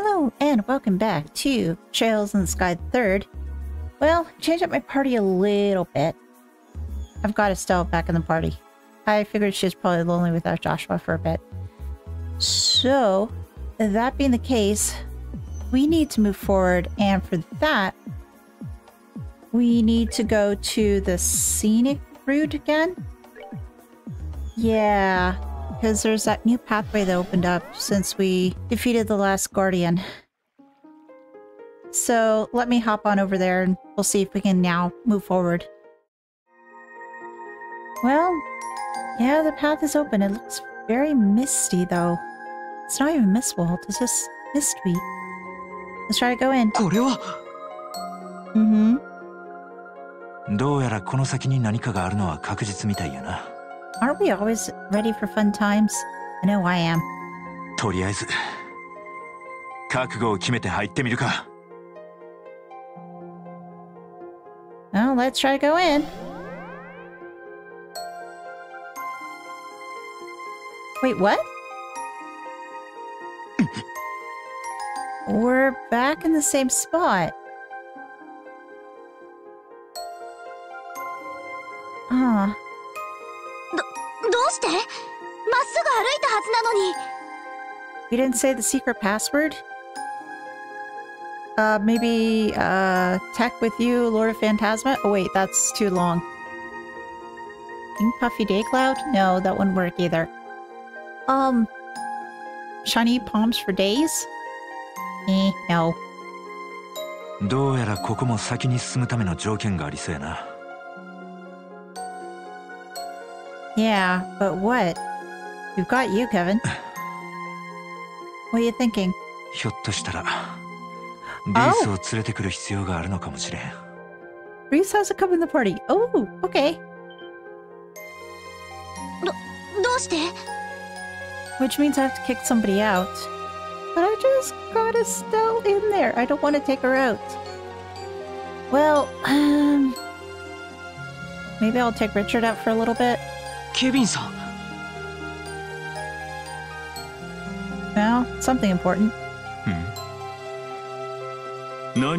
Hello and welcome back to Trails in the Sky the Third. Well, changed up my party a little bit. I've got Estelle back in the party. I figured she was probably lonely without Joshua for a bit. So, that being the case, we need to move forward, and for that, we need to go to the scenic route again. Yeah, because there's that new pathway that opened up since we defeated the last Guardian. So let me hop on over there and we'll see if we can now move forward. Well, yeah, the path is open. It looks very misty though. It's not even mist world, it's just mystery. Let's try to go in. Aren't we always ready for fun times? I know I am. Well, let's try to go in. Wait, what? We're back in the same spot. Ah. You didn't say the secret password? Maybe, tech with you, Lord of Phantasma? Oh wait, that's too long. King Puffy Daycloud? No, that wouldn't work either. Shiny Palms for Days? Eh, no. Yeah, but what? We've got you, Kevin. What are you thinking? Oh! Ries has a cup in the party. Oh, okay. Which means I have to kick somebody out. But I just got Estelle in there. I don't want to take her out. Well, maybe I'll take Richard out for a little bit. Kevin-san. Well, something important. Or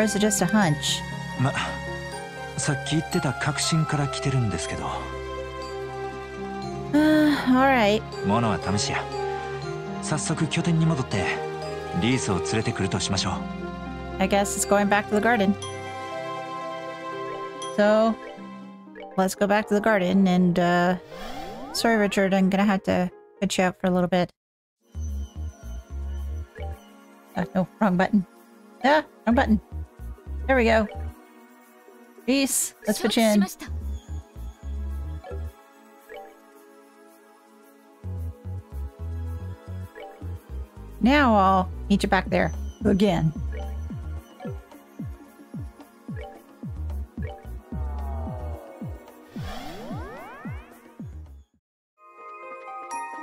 is it just a hunch? Alright. I guess it's going back to the garden. So, let's go back to the garden and, sorry Richard, I'm gonna have to put you out for a little bit. No, wrong button. Ah, wrong button. There we go. Peace. Let's put you in. Now I'll meet you back there again.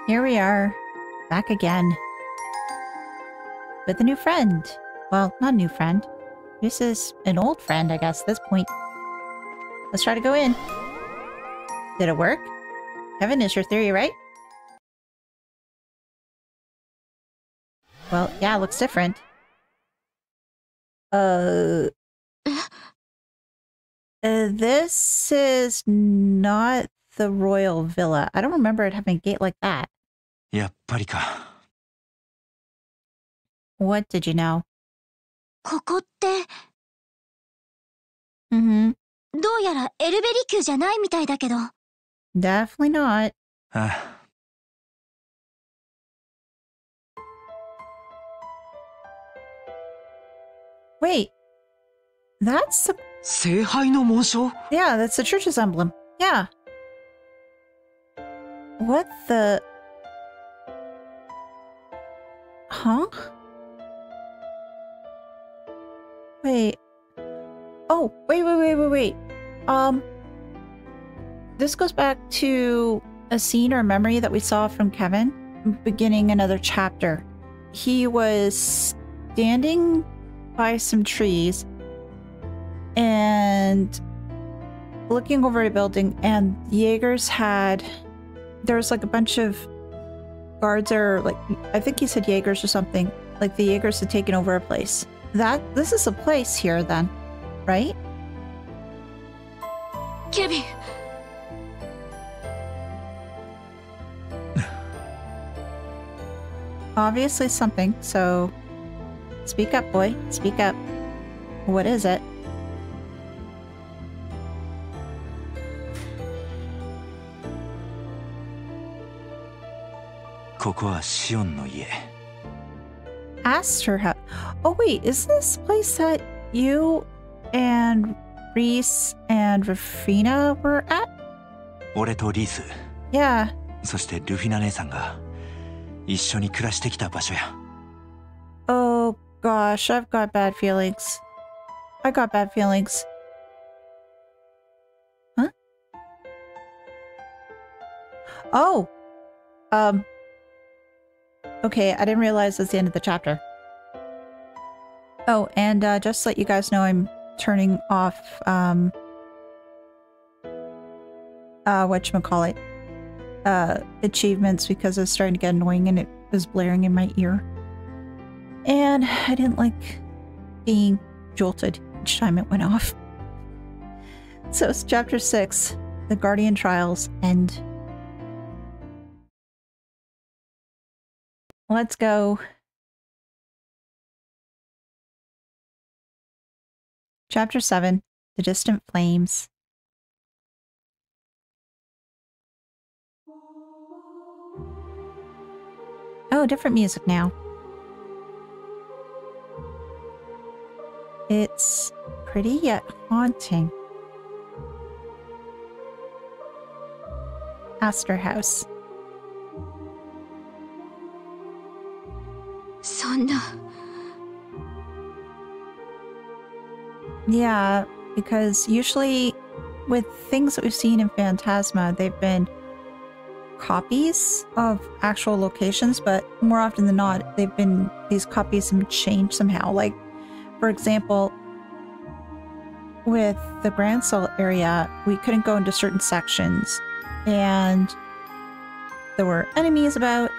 Here we are, back again, with a new friend. Well, not a new friend. This is an old friend, I guess, at this point. Let's try to go in. Did it work? Kevin, is your theory right? Well, yeah, it looks different. This is not the royal villa. I don't remember it having a gate like that. Yeah, parika. What did you know? Definitely not. Wait. That's the... Yeah, that's the church's emblem. Yeah. What the... Huh? Wait. Oh, wait. This goes back to a scene or a memory that we saw from Kevin, beginning another chapter. He was standing by some trees and looking over a building, and the Jaegers had there's like a bunch of guards, or like, I think he said Jaegers or something. Like the Jaegers had taken over a place. This is a place here then, right? Kevin. Obviously something, so speak up, boy. Speak up. What is it? Astor House. Oh wait, is this place that you and Ries and Rufina were at? Yeah. Oh gosh, I've got bad feelings. I got bad feelings. Huh? Oh! Okay, I didn't realize that's the end of the chapter. Oh, and just to let you guys know, I'm turning off, whatchamacallit, achievements because it was starting to get annoying and it was blaring in my ear. And I didn't like being jolted each time it went off. So it's chapter 6, The Guardian Trials End. Let's go. Chapter 7, The Distant Flames. Oh, different music now. It's pretty yet haunting. Astor House. Yeah, because usually with things that we've seen in Phantasma, they've been copies of actual locations, but more often than not, they've been these copies have changed somehow. Like, for example, with the Bransal area, we couldn't go into certain sections, and there were enemies about.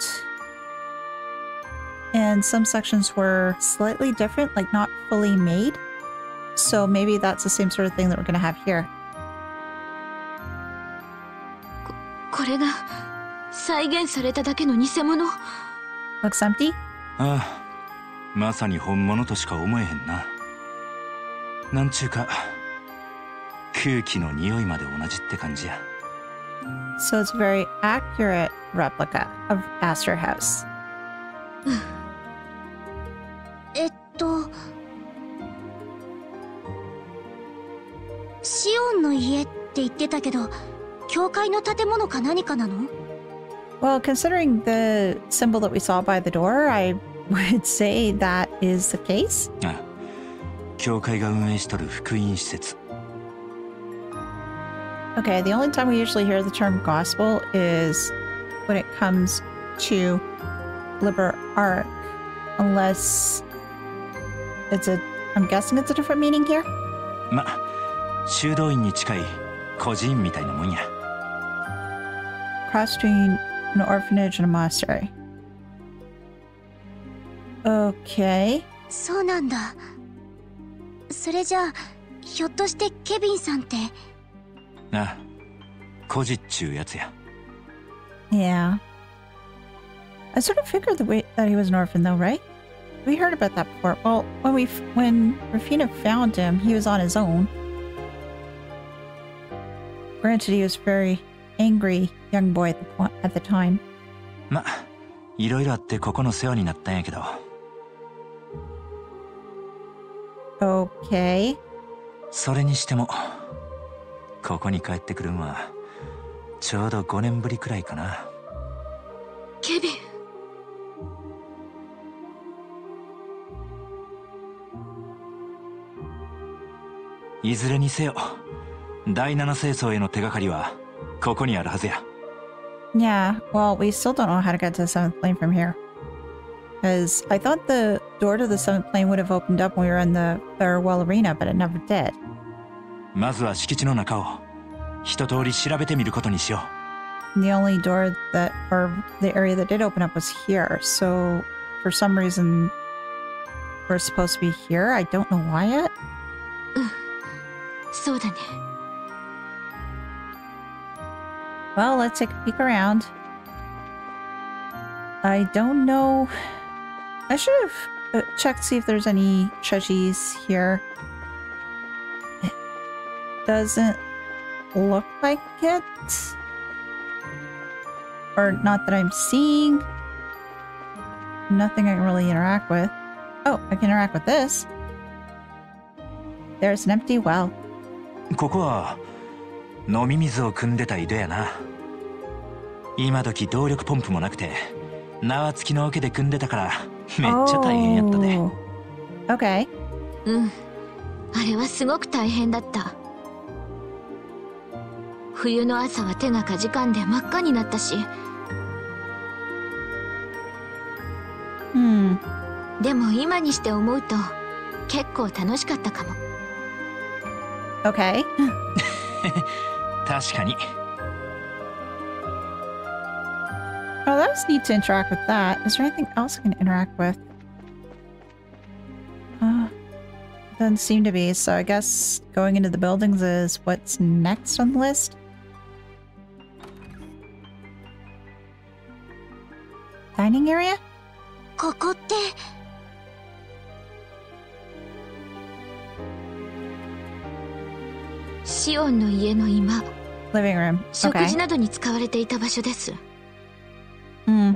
And some sections were slightly different, like not fully made. So maybe that's the same sort of thing that we're going to have here. Looks empty? So it's a very accurate replica of Astor House. Well, considering the symbol that we saw by the door, I would say that is the case. Okay, the only time we usually hear the term gospel is when it comes to Liber Ark, unless it's a, I'm guessing it's a different meaning here. Cross between an orphanage and a monastery. Okay. Yeah. I sort of figured that he was an orphan, though, right? We heard about that before. Well, when Rufina found him, he was on his own. Granted, he was a very angry young boy at the time. Okay. Kevin. Yeah, well, we still don't know how to get to the 7th plane from here. Because I thought the door to the 7th plane would have opened up when we were in the Farewell Arena, but it never did. And the only door that, or the area that did open up was here. So for some reason, we're supposed to be here. I don't know why yet. Well, let's take a peek around. I don't know. I should have checked to see if there's any treasures here. It doesn't look like it. Or not that I'm seeing. Nothing I can really interact with. Oh, I can interact with this. There's an empty well. Oh. Okay. Hmm. Okay. Oh, that was neat to interact with that. Is there anything else I can interact with? Doesn't seem to be, so I guess going into the buildings is what's next on the list. Dining area? Living room. Okay. Hmm.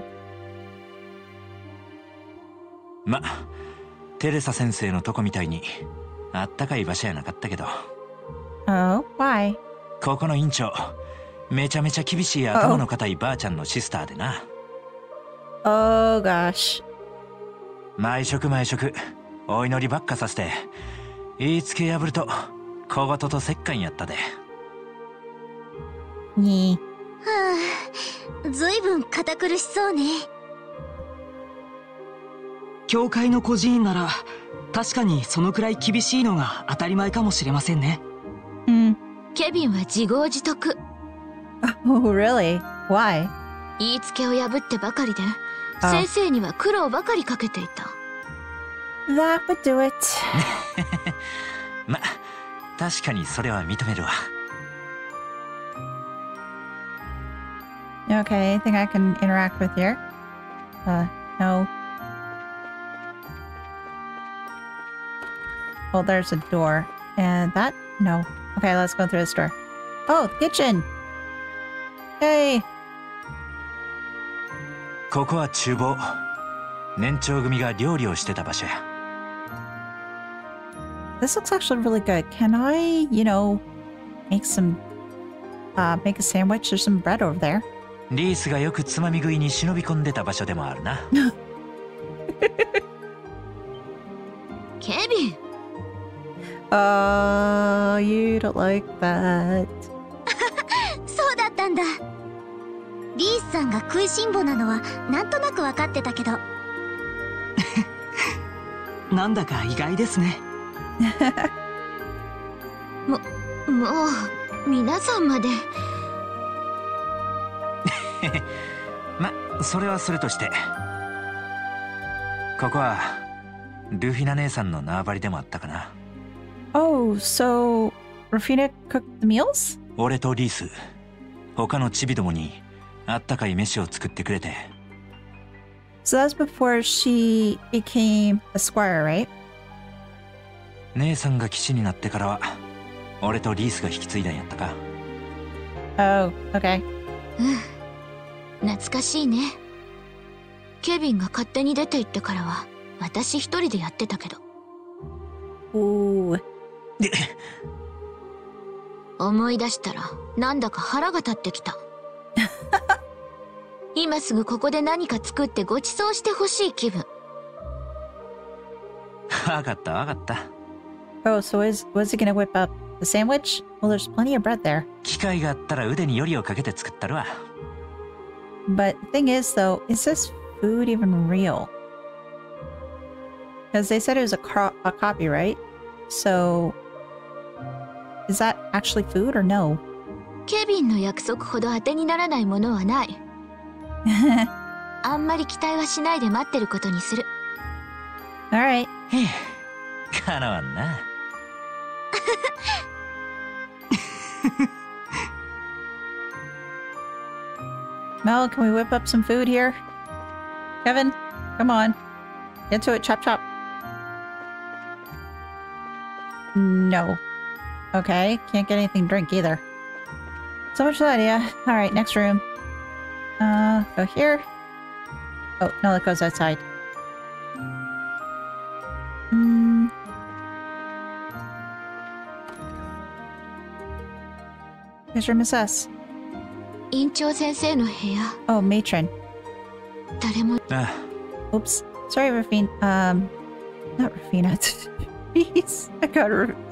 Oh, why? Oh gosh. Oh, really? Why? That would do it. Okay, anything I can interact with here? No. Well, there's a door. And that? No. Okay, let's go through this door. Oh, the kitchen! Hey! This looks actually really good. Can I, you know, make some... make a sandwich or some bread over there? Kevin. Oh, you don't like that. Oh, so Rufina cooked the meals? So that's before she became a squire, right? Oh, okay. Ooh. Oh, so was he gonna whip up the sandwich? Well, there's plenty of bread there. But the thing is, though, is this food even real? Because they said it was a copy, right? So, is that actually food or no? Kevinの約束ほど当てにならないものはない。あんまり期待はしないで待ってることにする。Alright. かなわんな。Mel, can we whip up some food here? Kevin, come on. Get to it, chop chop. No. Okay, can't get anything to drink either. So much for that idea. Alright, next room. Go here. Oh, no, that goes outside. Hmm. Who's room is this? Oh, matron. Oops. Sorry, Rufina. Not Rufina. Jeez. I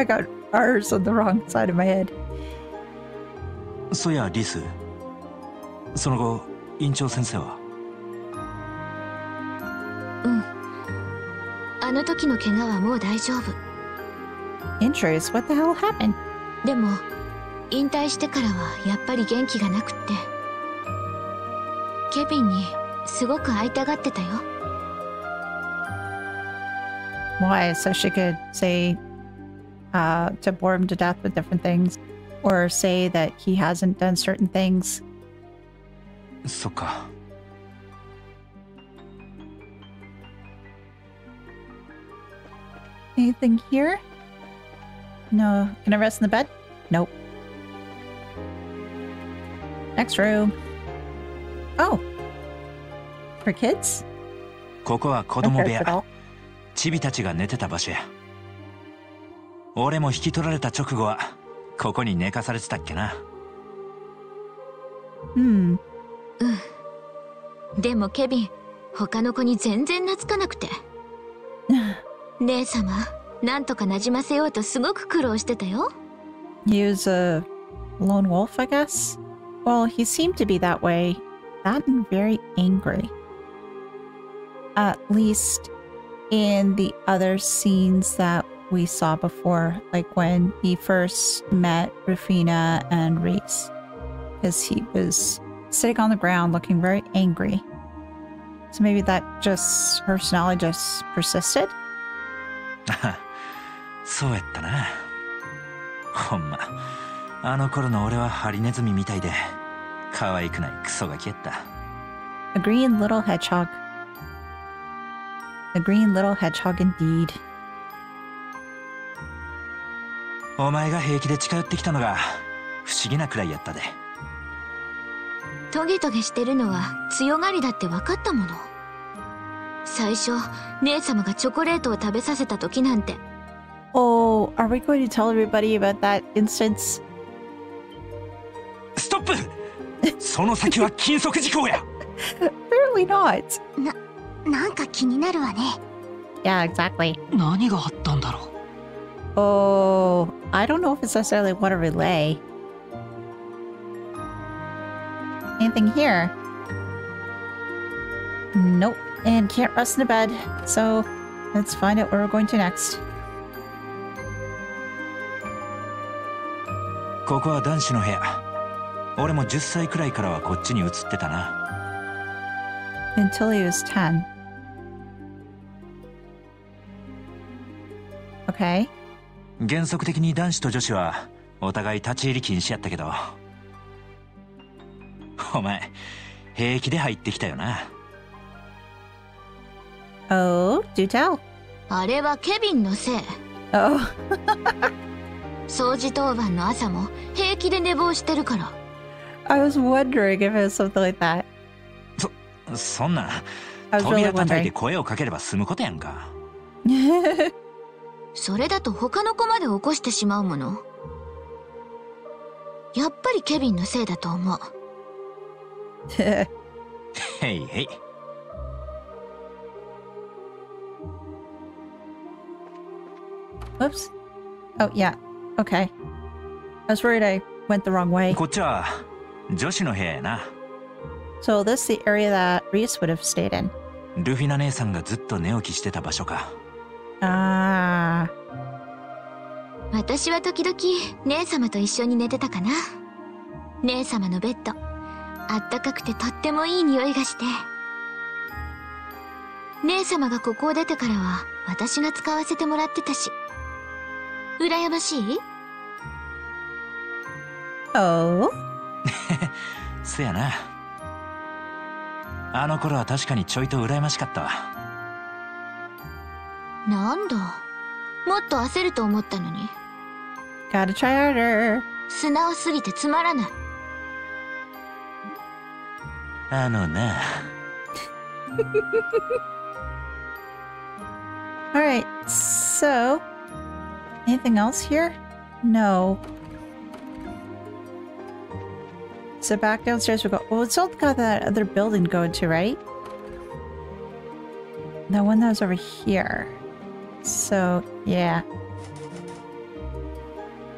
got R's on the wrong side of my head. So yeah, Ries. Sonogo, Incho Sensei wa? Injuries? What the hell happened? Why? So she could say to bore him to death with different things, or say that he hasn't done certain things. So. Anything here? No. Can I rest in the bed? Nope. Next room. Oh. For kids? Hmm. でもケビン、他の子に全然懐かなくて。姉様、なんとか馴染ませようとすごく苦労してたよ。Use a lone wolf, I guess. Well, he seemed to be that way. That and very angry. At least in the other scenes that we saw before, like when he first met Rufina and Ries, because he was sitting on the ground looking very angry. So maybe that just personality just persisted? So etta na. Homma. Ano koro no ore wa harinezumi mitai de kawaiiku nai kuso ga kietta. A green little hedgehog. A green little hedgehog indeed. Omae ga heiki de chikayotte kita no ga fushigi na kurai yatta de. トゲトゲしてるのは強がりだって分かったもの。最初、姉様がチョコレートを食べさせた時なんて。Oh, are we going to tell everybody about that instance? Stop! その先は禁則事項や。Apparently not. なんか気になるわね。Yeah, exactly. 何があったんだろう。Oh, I don't know if it's necessarily what a relay. Anything here? Nope. And can't rest in a bed. So let's find out where we're going to next. Until he was 10. Okay. 原則的に男子と女子はお互い立ち入り禁止やったけど。お前、平気で入ってきたよな。Oh, do tell. あれはケビンのせい。Oh. 掃除当番の朝も平気で寝坊してるから。I was wondering if it was something like that. そんな。扉叩いて声をかければ済むことやんか。それだと他の子まで起こしてしまうもの。やっぱりケビンのせいだと思う。Hey, hey. Oops. Oh, yeah. Okay. I was worried I went the wrong way. So this is the area that Ries would have stayed in. Ah. 姉様のベッド、あったかくてとってもいい匂いがして。姉様がここを出てからは私が使わせてもらってたし、羨ましい？おおそやな。あの頃は確かにちょいと羨ましかったわ。なんだ、もっと焦ると思ったのに。Gotta try harder. 素直すぎてつまらない。あのな。Alright, so anything else here? No. So back downstairs we go. Well, it's all got that other building going to, right? The one that was over here. So yeah.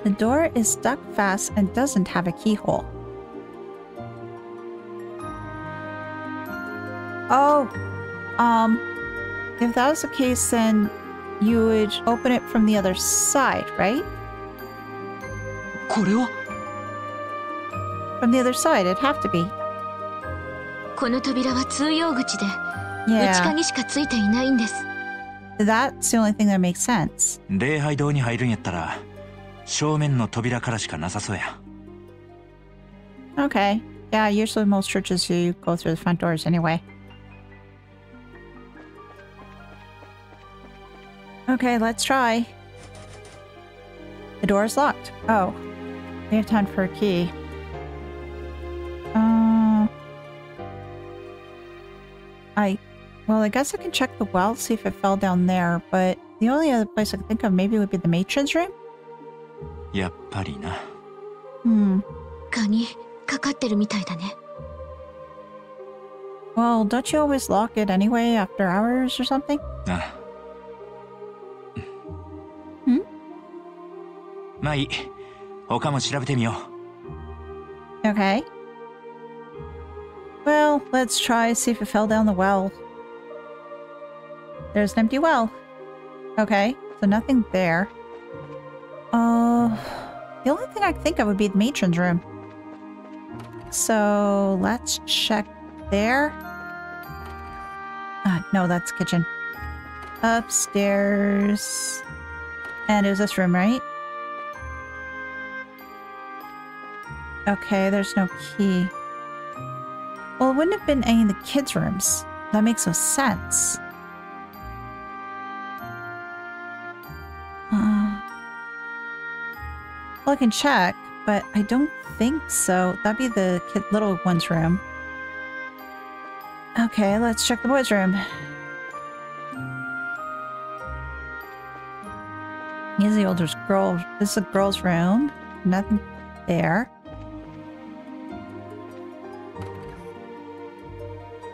The door is stuck fast and doesn't have a keyhole. Oh, if that was the case, then you would open it from the other side, right? From the other side, it'd have to be. Yeah. That's the only thing that makes sense. Okay. Yeah, usually most churches you go through the front doors anyway. Okay, let's try. The door is locked. Oh. We have time for a key. Well, I guess I can check the well, see if it fell down there, but the only other place I can think of maybe would be the matron's room. Well, don't you always lock it anyway after hours or something? Okay. Well, let's try, see if it fell down the well. There's an empty well. Okay, so nothing there. The only thing I think of would be the matron's room. So let's check there. No, that's kitchen. Upstairs. And it was this room, right? Okay, there's no key. Well, it wouldn't have been any of the kids' rooms. That makes no sense. Well, I can check, but I don't think so. That'd be the little one's room. Okay, let's check the boys' room. Here's the older girl. This is the girl's room. Nothing there.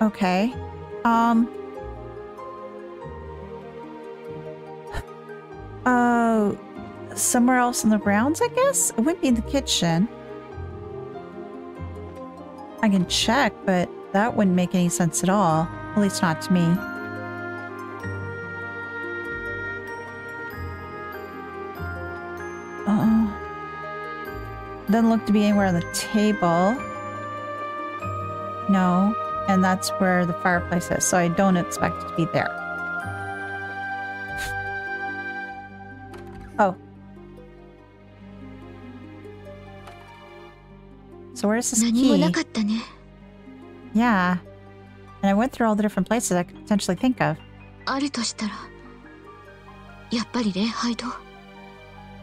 Okay. Somewhere else in the grounds, I guess? It wouldn't be in the kitchen. I can check, but that wouldn't make any sense at all. At least not to me. Doesn't look to be anywhere on the table. No. And that's where the fireplace is, so I don't expect it to be there. Oh. So where's this key? Yeah. And I went through all the different places I could potentially think of.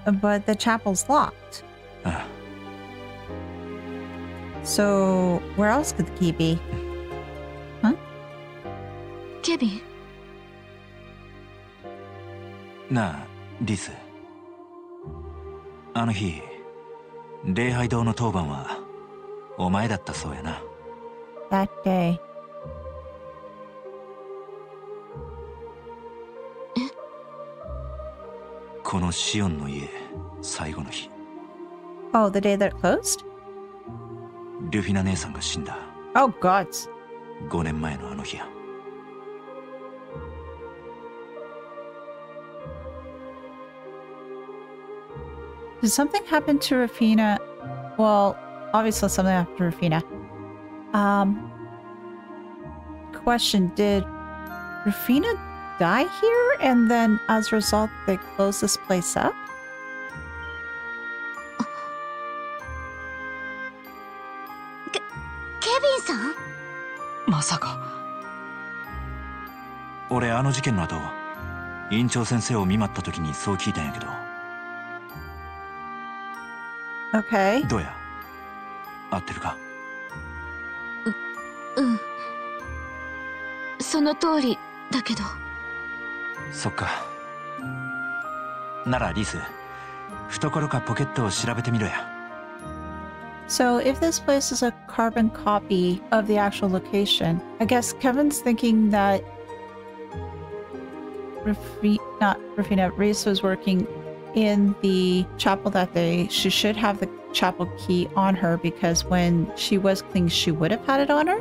But the chapel's locked. So where else could the key be? Kevin. Nah, Ries. あの日、礼拝堂の当番はお前だったそうやな。That day. このシオンの家、最後の日。Oh, the day that it closed? ルフィナ姉さんが死んだ。Oh, gods. 5年前のあの日や。Did something happen to Rufina? Well, Obviously something after Rufina. Question, did Rufina die here and then as a result they closed this place up? Kevin-san? まさか。俺あの事件の後、院長先生を見舞った時にそう聞いたんやけど。Okay. どうや？合ってるか？うん。その通りだけど。そっか。ならリス、懐かポケットを調べてみろや。 So if this place is a carbon copy of the actual location, I guess Kevin's thinking that Ries was working in the chapel that day. She should have the chapel key on her because when she was clean, she would have had it on her.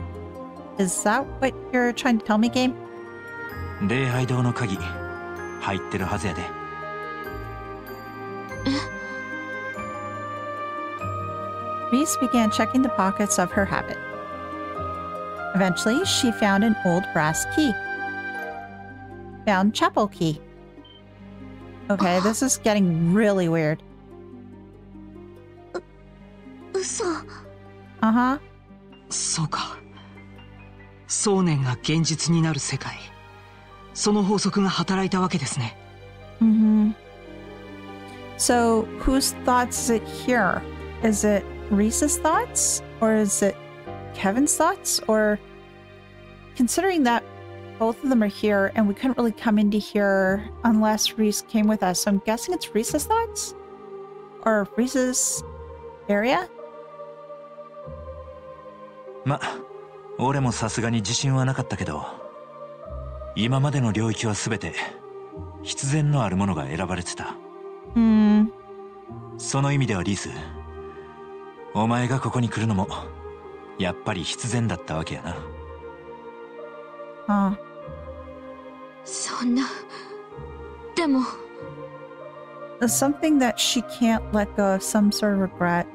Is that what you're trying to tell me, game? Ries began checking the pockets of her habit. Eventually, she found an old brass key. Found chapel key. Okay, this is getting really weird. Uh-huh. So ka. Sounen ga genjitsu ni naru sekai. Sono housoku ga hataraita wake desu ne. Mm-hmm. So, whose thoughts is it here? Is it Reese's thoughts, or is it Kevin's thoughts? Or considering that both of them are here and we couldn't really come into here unless Ries came with us, so I'm guessing it's Reese's thoughts or Reese's area. Ma, ore mo sasuga ni jishin wa nakatta kedo, ima made no ryoiki wa subete hitsuzen no aru mono ga erabarete ta. Sono imi de wa Ries. お前がここに来るのもやっぱり必然だったわけやな。ああ。そんな。でも something that she can't let go of, some sort of regret.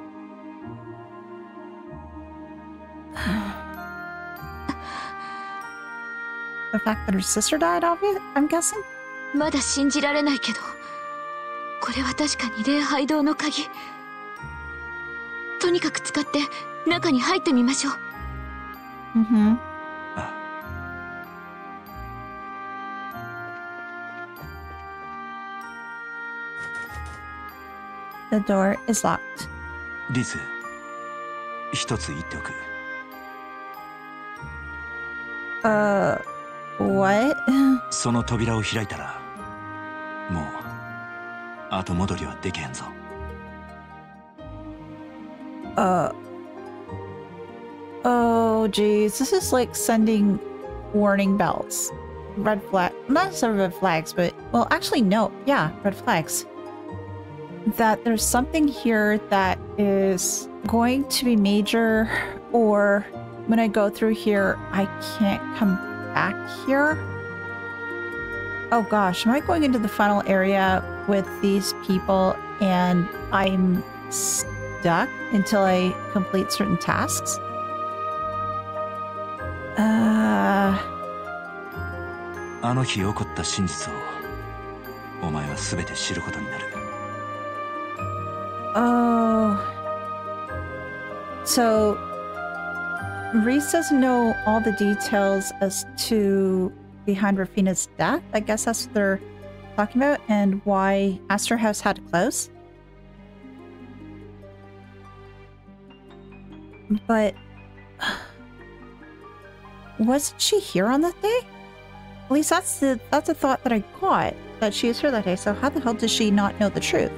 The fact that her sister died, obviously, I'm guessing. まだ信じられないけど、これは確かに礼拝堂の鍵。 Mm-hmm. The door is locked. Ries, 一つ言っておく。What? その扉を開いたら、もう後戻りはできへんぞ。 Oh geez, this is like sending warning bells. Red flag, not sort of red flags, but well actually no, yeah, red flags. That there's something here that is going to be major, or when I go through here, I can't come back here. Oh gosh, am I going into the final area with these people and I'm stuck until I complete certain tasks? Oh. So Ries doesn't know all the details as to behind Rufina's death. I guess that's what they're talking about, and why Astor House had to close. But wasn't she here on that day? At least that's the thought that I got, that she was here that day. So how the hell does she not know the truth?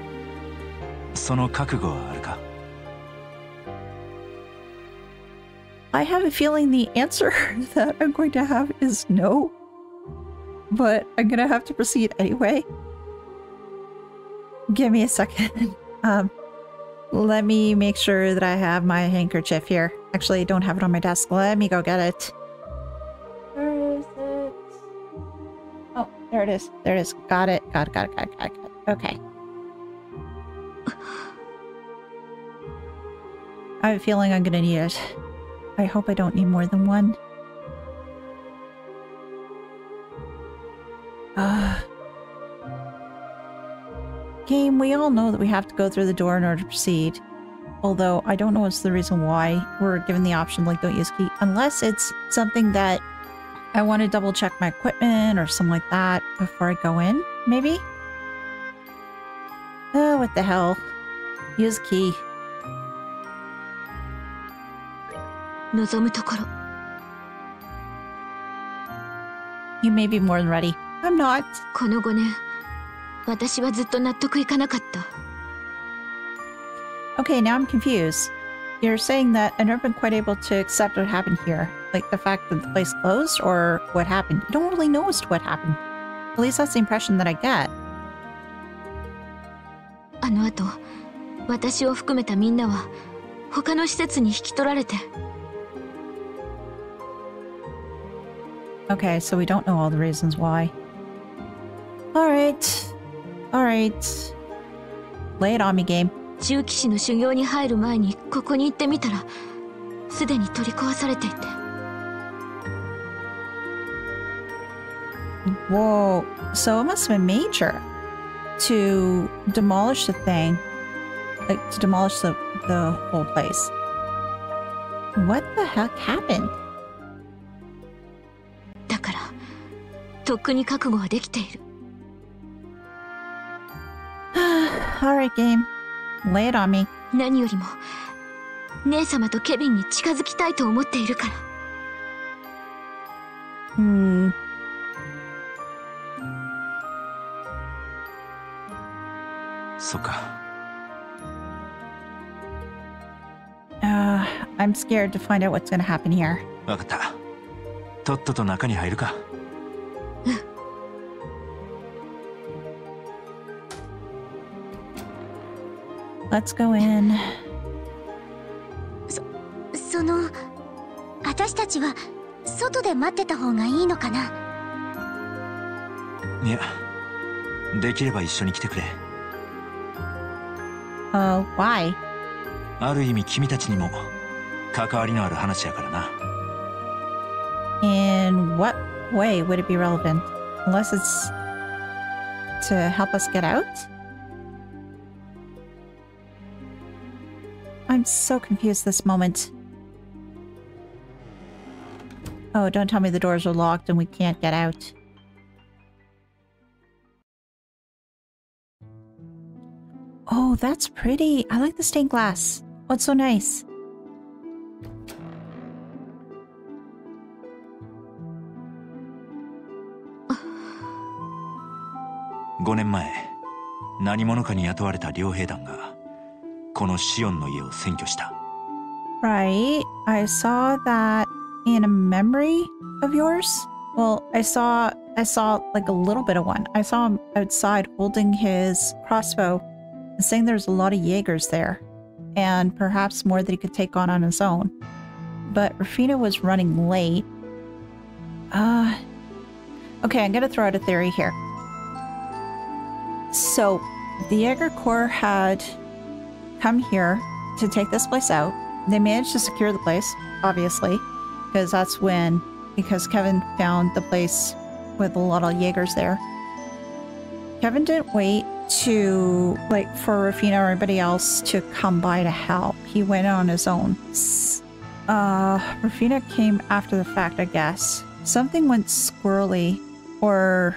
I have a feeling the answer that I'm going to have is no, but I'm gonna have to proceed anyway. Give me a second. Let me make sure that I have my handkerchief here. Actually, I don't have it on my desk. Let me go get it. Where is it? Oh, there it is. There it is. Got it. Got it. Okay. I have a feeling I'm gonna need it. I hope I don't need more than one. Game, we all know that we have to go through the door in order to proceed. Although, I don't know what's the reason why we're given the option, like, don't use key. Unless it's something that I want to double check my equipment or something like that before I go in, maybe? Oh, what the hell. Use key. You may be more than ready. I'm not. Okay, now I'm confused. You're saying that I never been quite able to accept what happened here. Like the fact that the place closed or what happened? You don't really know as to what happened. At least that's the impression that I get. Okay, so we don't know all the reasons why. Alright. Alright. Lay it on me, game. Whoa, so it must have been major to demolish the thing, like to demolish the whole place. What the heck happened? Alright, game. Lay it on me. Hmm. I'm scared to find out what's gonna happen here. Let's go in. Why? In what way would it be relevant? Unless it's to help us get out? I'm so confused this moment. Oh, don't tell me the doors are locked and we can't get out. Oh, that's pretty. I like the stained glass. Oh, it's so nice. Right. I saw that in a memory of yours. Well, I saw like a little bit of one. I saw him outside holding his crossbow and saying there's a lot of Jaegers there and perhaps more that he could take on his own. But Rufina was running late. Okay, I'm gonna throw out a theory here. So the Jaeger Corps had come here to take this place out. They managed to secure the place, obviously, because that's when, because Kevin found the place with a lot of Jaegers there. Kevin didn't wait to, like, for Rufina or anybody else to come by to help. He went on his own. Rufina came after the fact, I guess. Something went squirrely, or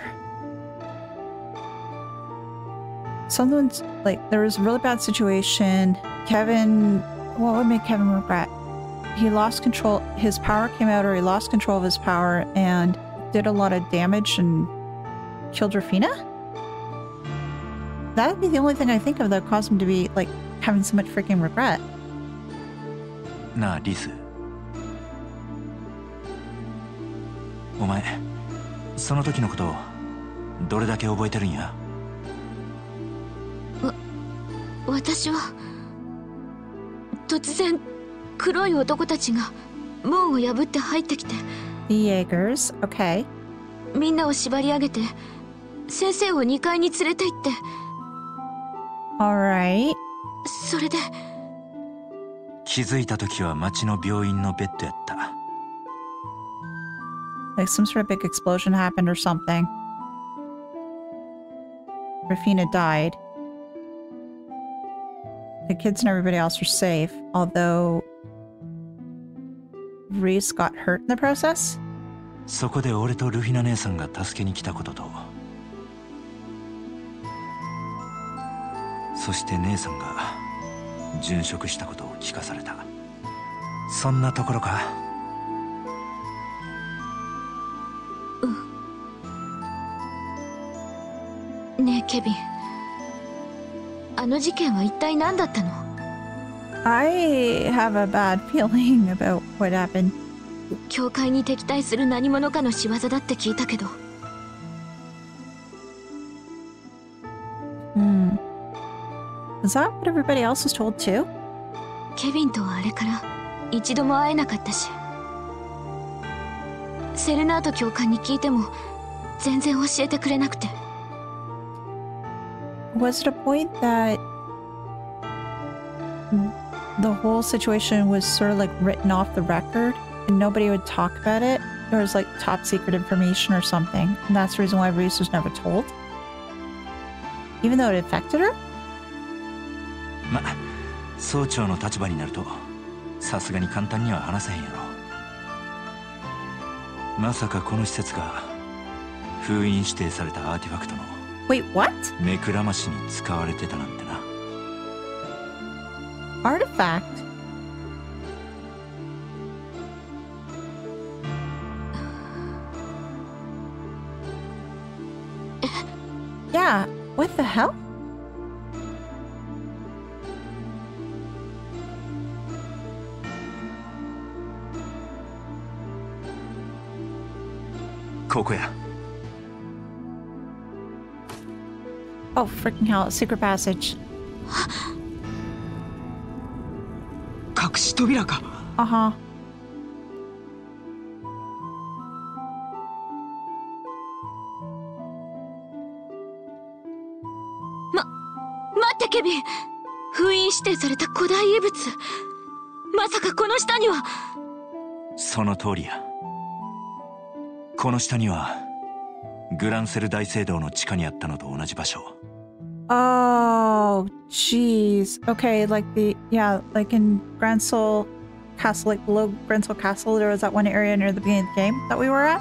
something's like, there was a really bad situation. Kevin, what would make Kevin regret? He lost control, his power came out, or he lost control of his power and did a lot of damage and killed Rufina? That'd be the only thing I think of that caused him to be, like, having so much freaking regret. Nah, Ries. お前、その時のことをどれだけ覚えてるんや? 私は突然黒い男たちが門を破って入ってきて。Jaegers, okay. みんなを縛り上げて先生を2階に連れて行って。All right. それで気づいた時は町の病院のベッドやった。 Like some sort of big explosion happened or something. Rufina died. The kids and everybody else are safe, although Ries got hurt in the process. そこで俺とルフィナ姉さんが助けに来たことと、そして姉さんが殉職したことを聞かされた。そんなところか。うん。ねえケビン、あの事件は一体何だったの? I have a bad feeling about what happened. 教会に敵対する何者かの仕業だって聞いたけど。Hmm. Is that what everybody else was told too? ケビンとはあれから一度も会えなかったし、セレナート教官に聞いても全然教えてくれなくて。Was it a point that the whole situation was sort of like written off the record? And nobody would talk about it. There was like top secret information or something. And that's the reason why Ries was never told. Even though it affected her? Well, if you're in the position of the Sochou, you can't talk easily. Unless this facility is an artifact of the Fuyun. Wait, what? It was used to be used as artifact? Yeah, what the hell? Kokuya. Oh, freaking hell, secret passage. Uh-huh. Oh, jeez. Okay, like the, yeah, like in Grancel Castle, like below Grancel Castle, there was that one area near the beginning of the game that we were at.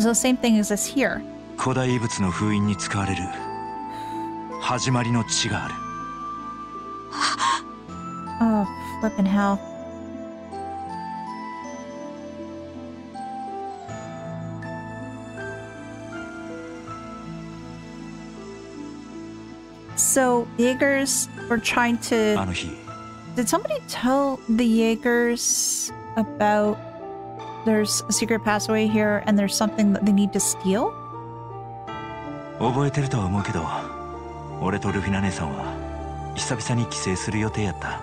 So the same thing exists here. 古代遺物の封印に使われる始まりの地がある。Oh, flippin' hell. So Jaegers were trying to. Did somebody tell the Jaegers about there's a secret passageway here and there's something that they need to steal? 覚えてるとは思うけど、俺とルフィナ姉さんは久々に帰省する予定やった。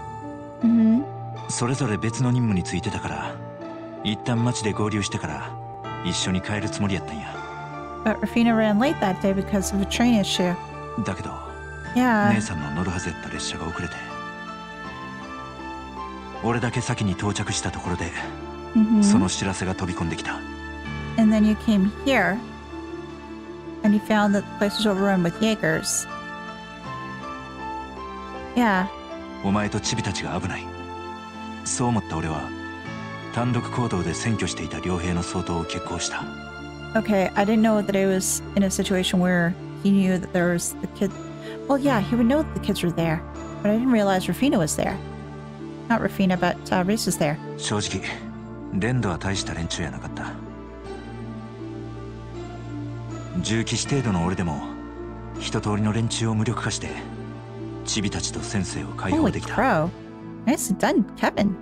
うん。それぞれ別の任務についてたから、一旦町で合流してから一緒に帰るつもりやったんや。But Rufina ran late that day because of a train issue. だけど、姉さんの乗るはずやった列車が遅れて、俺だけ先に到着したところで、その知らせが飛び込んできた。And then you came here. And he found that the place was overrun with Jaegers. Yeah. Okay, I didn't know that it was in a situation where he knew that there was the kid. Well, yeah, he would know that the kids were there. But I didn't realize Rufina was there. Not Rufina, but Ries was there. Well, holy crow. Nice done, Kevin.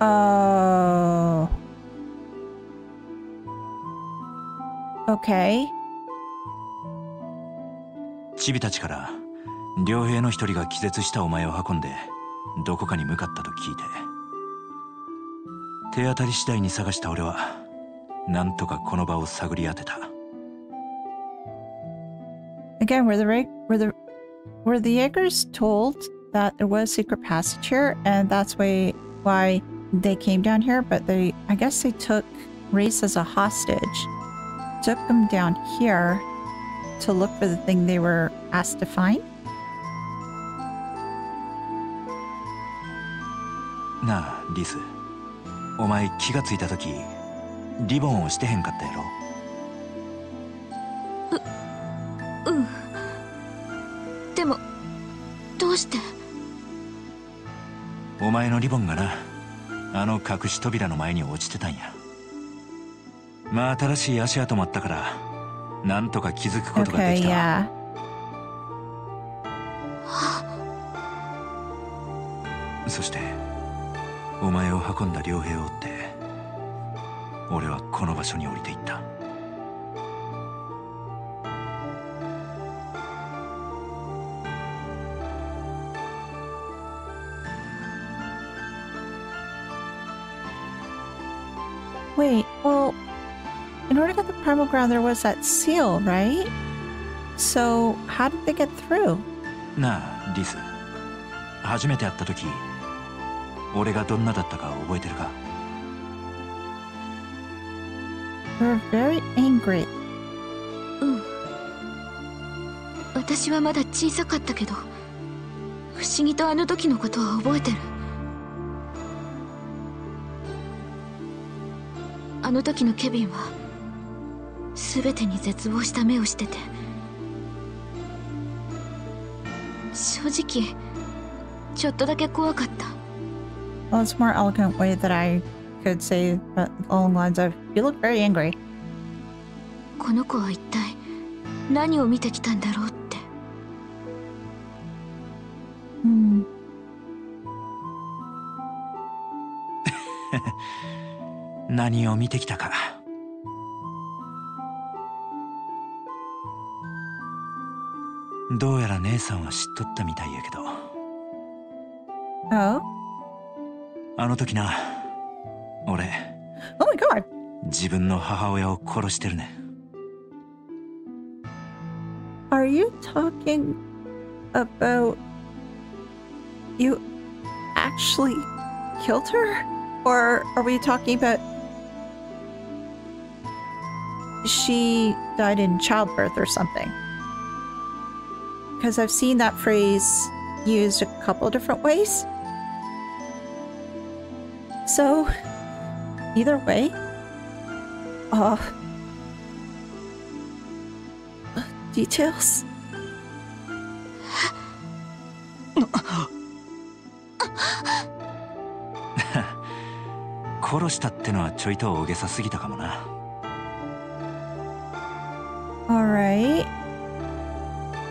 Oh. Okay. Again, were the Jaegers told that there was secret passage here, and that's why they came down here, but I guess they took Ries as a hostage, took them down here to look for the thing they were asked to find? Na, Ries. お前気がついた時、リボンをしてへんかったやろ。うん。でもどうして？お前のリボンがな、あの隠し扉の前に落ちてたんや。まあ新しい足跡もあったから、なんとか気づくことができた。Okay, yeah. そして お前を運んだ両兵を追って、俺はこの場所に降りていった。Wait, well, in order to get the primal ground, there was that seal, right? So, how did they get through? なあ、リス。初めて会った時。 俺がどんなだったか覚えてるか? You're very angry. うん。私はまだ小さかったけど、不思議とあの時のことは覚えてる。あの時のケビンは全てに絶望した目をしてて、正直ちょっとだけ怖かった。 Well, it's a more elegant way that I could say along the lines of, you look very angry. この子は一体何を見てきたんだろうって。うん。何を見てきたか。どうやら姉さんは知っとったみたいやけど。Oh? あの時な、俺、Oh my God! 自分の母親を殺してるね。Are you talking about you actually killed her, or are we talking about she died in childbirth or something? Because I've seen that phrase used a couple of different ways. So, either way, details? Alright.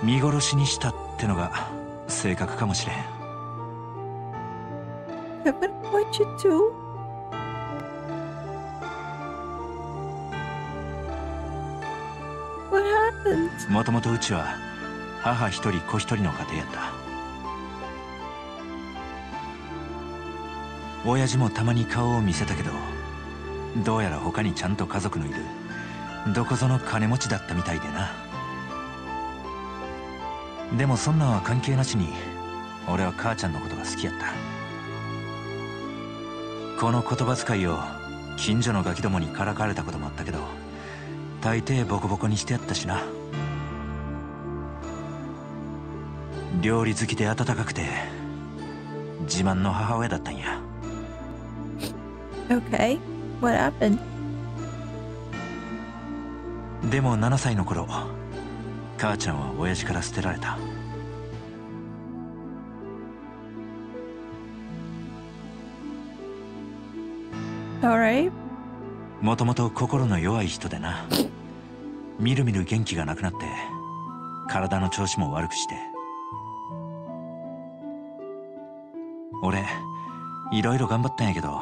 見殺しにしたってのが正確かもしれん。 Kevin, what'd you do? What happened? もともとうちは母一人子一人の家庭やった。親父もたまに顔を見せたけど、どうやら他にちゃんと家族のいるどこぞの金持ちだったみたいでな。でもそんなんは関係なしに、俺は母ちゃんのことが好きやった。 この言葉遣いを近所のガキどもにからかわれたこともあったけど、大抵ボコボコにしてやったしな。料理好きで温かくて自慢の母親だったんや。Okay, what happened? でも7歳の頃、母ちゃんは親父から捨てられた。 Alright. もともと心の弱い人でな、みるみる元気がなくなって、体の調子も悪くして。俺、いろいろ頑張ったんやけど、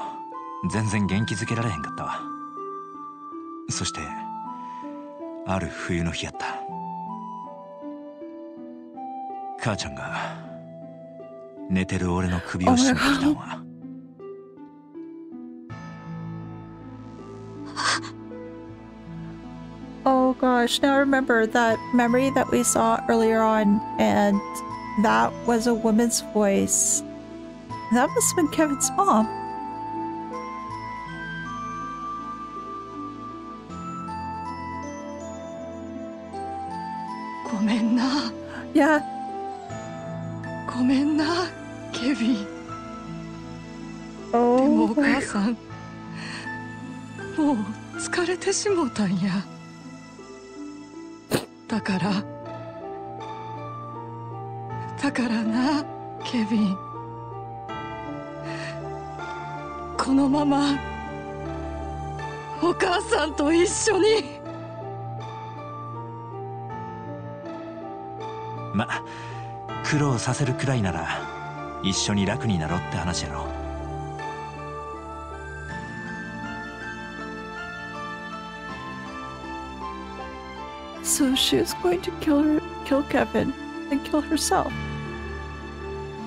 全然元気づけられへんかったわ。そして、ある冬の日やった。母ちゃんが、寝てる俺の首を絞めてきたんは。 Oh gosh, now I remember that memory that we saw earlier on, and that was a woman's voice. That must have been Kevin's mom. Yeah. Kevin. Oh my God. So she was going to kill Kevin and kill herself.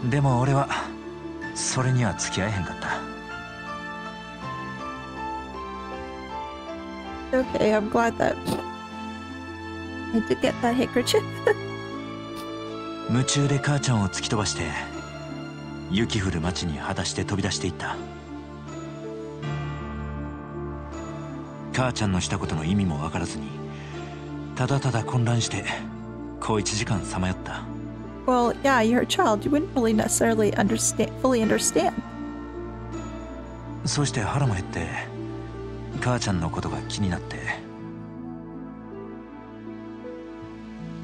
Okay, I'm glad that I did get that handkerchief. 夢中で母ちゃんを突き飛ばして雪降る街に裸足で飛び出していった。母ちゃんのしたことの意味も分からずにただただ混乱してこう1時間さまよった。 Well, yeah, you're a child. You wouldn't really necessarily fully understand. そうして腹も減って母ちゃんのことが気になって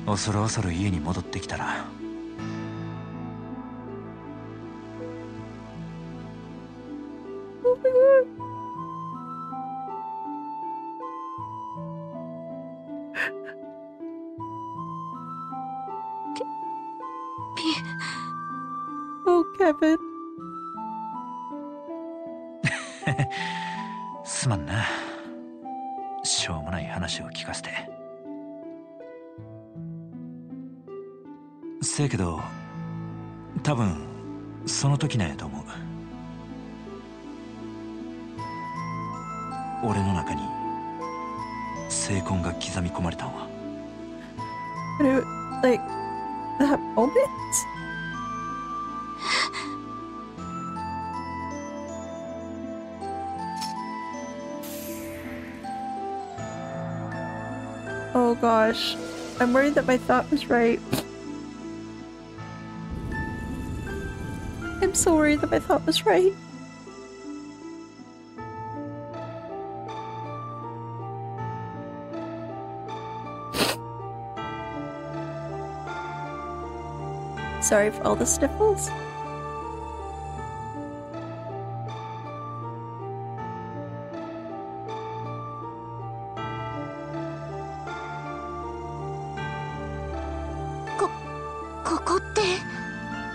恐る恐る家に戻ってきたら Oh, Kevin. すまんな。しょうもない話を聞かせて。せやけど、多分その時なんやと思う。俺の中に聖痕が刻み込まれたんは。Like that moment? Oh gosh, I'm worried that my thought was right. I'm so worried that my thought was right. Sorry for all the sniffles.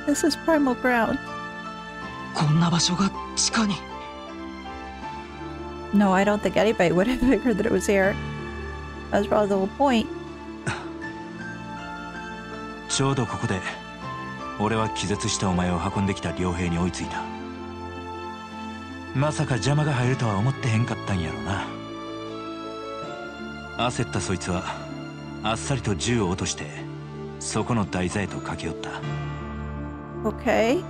This is primal ground. No, I don't think anybody would have figured that it was here. That was probably the whole point. Okay.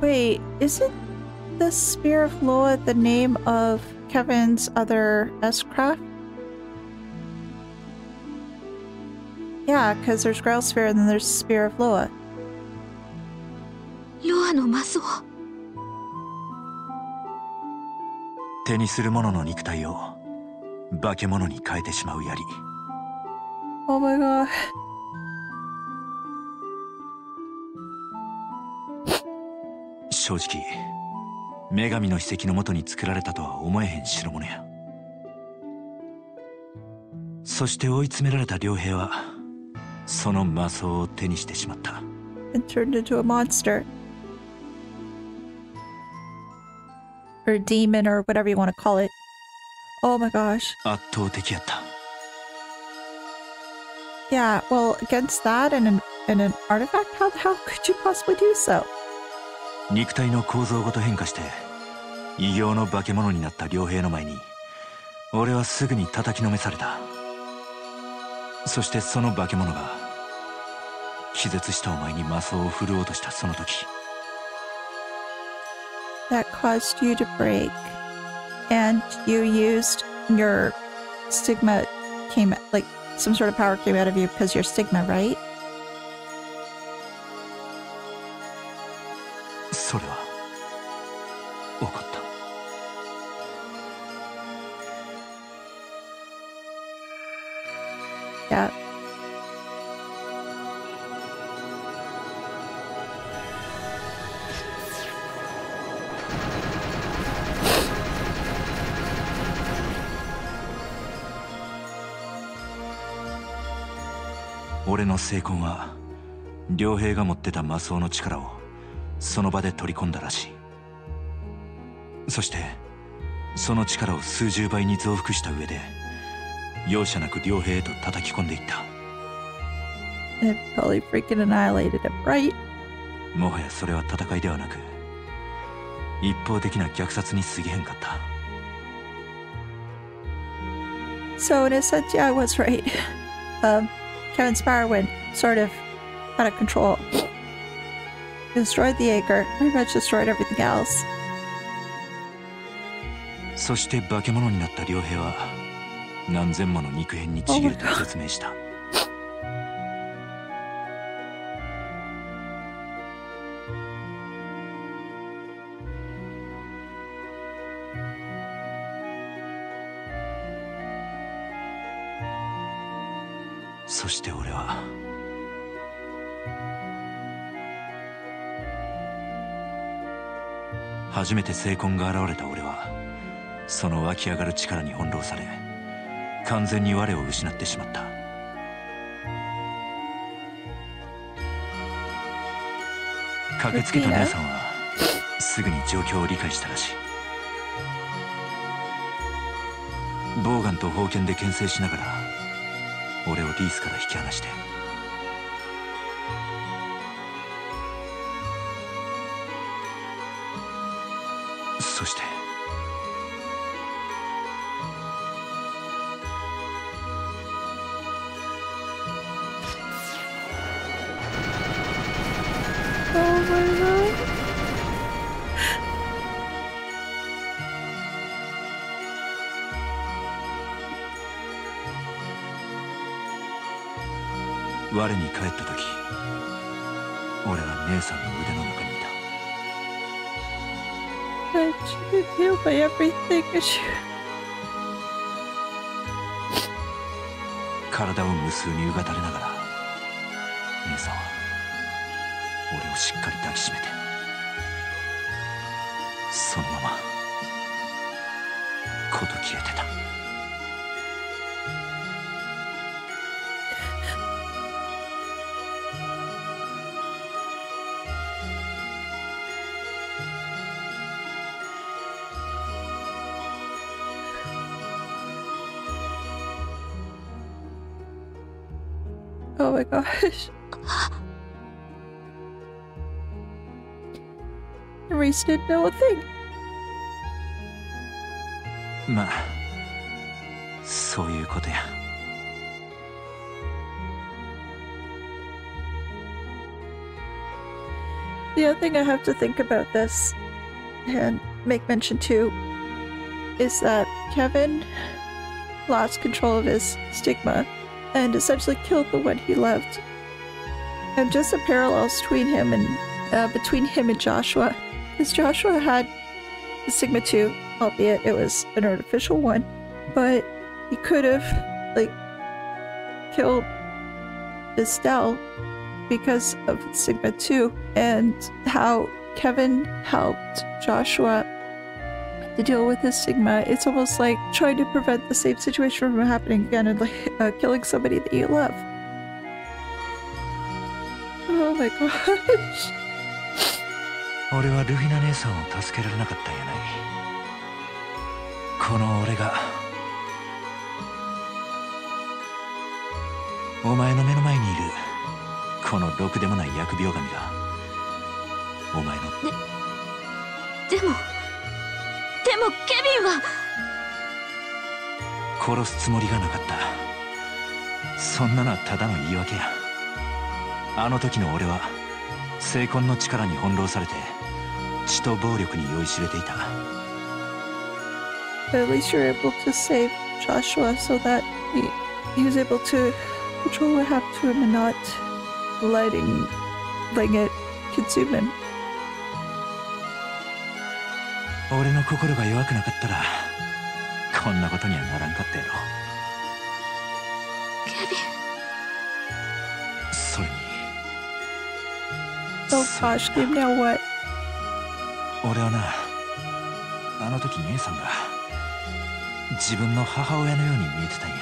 Wait, isn't the Spear of Loa the name of Kevin's other S-craft? Yeah, because there's Grail Sphere and then there's Spear of Loa. Loa no Maso. 手にする者の肉体を化け物に変えてしまう槍。Oh my god.正直、女神の秘跡のもとに作られたとは思えへん代物や。そして追い詰められた良平はその魔槍を手にしてしまった。And turned into a monster. Or demon, or whatever you want to call it. Oh my gosh. Yeah, well, against that and an in an artifact? How could you possibly do so? 肉体の構造ごと変化して異形の化け物になった良平の前に俺はすぐに叩きのめされた。そしてその化け物が気絶したお前に魔槍を振るおうとしたその時。 That caused you to break, and you used your stigma, came like some sort of power came out of you because your stigma, right? それは起こった。Yeah. My seikon was the power of the Masoul that took in the place. And that power was increased by a few hundred times, and it probably freaking annihilated him, right? No, that was not a fight. It was not a one-sided. So in a sense, yeah, I was right. Kevin's power went sort of out of control. Destroyed the acre, pretty much destroyed everything else. そして化け物になった良平は何千もの肉片にちぎれたと説明した。そして俺は初めて聖魂が現れた俺はその湧き上がる力に翻弄され完全に我を失ってしまった。駆けつけた姉さんはすぐに状況を理解したらしい。ボウガンと宝剣で牽制しながら 俺をリースから引き離して。そして我に帰った時、俺は姉さんの腕の中にいた。体を無数にうがたれながら、姉さんは俺をしっかり抱きしめて、そのままこと消えてた。 Oh my gosh. Ries didn't know a thing. Well, that's what it is. The other thing I have to think about this and make mention to is that Kevin lost control of his stigma and essentially killed the one he loved. And just the parallels between him and Joshua, because Joshua had the Sigma II, albeit it was an artificial one, but he could have like killed Estelle because of Sigma II, and how Kevin helped Joshua to deal with his stigma. It's almost like trying to prevent the same situation from happening again and like killing somebody that you love. Oh my gosh. I was able to save Rufina, but this me. このろくでもない疫病神がお前のでもケビンは殺すつもりがなかった。そんなのはただの言い訳や。あの時の俺は聖魂の力に翻弄されて血と暴力に酔いしれていた。 But at least you're able to save Joshua so that he was able to control what happened to him and not letting it consume him. 俺の心が弱くなかったらこんなことにはならんかったやろ。ケビン。それに。Oh gosh, give me a what? 俺はな、あの時姉さんが。 自分の母親のように見えてたんや。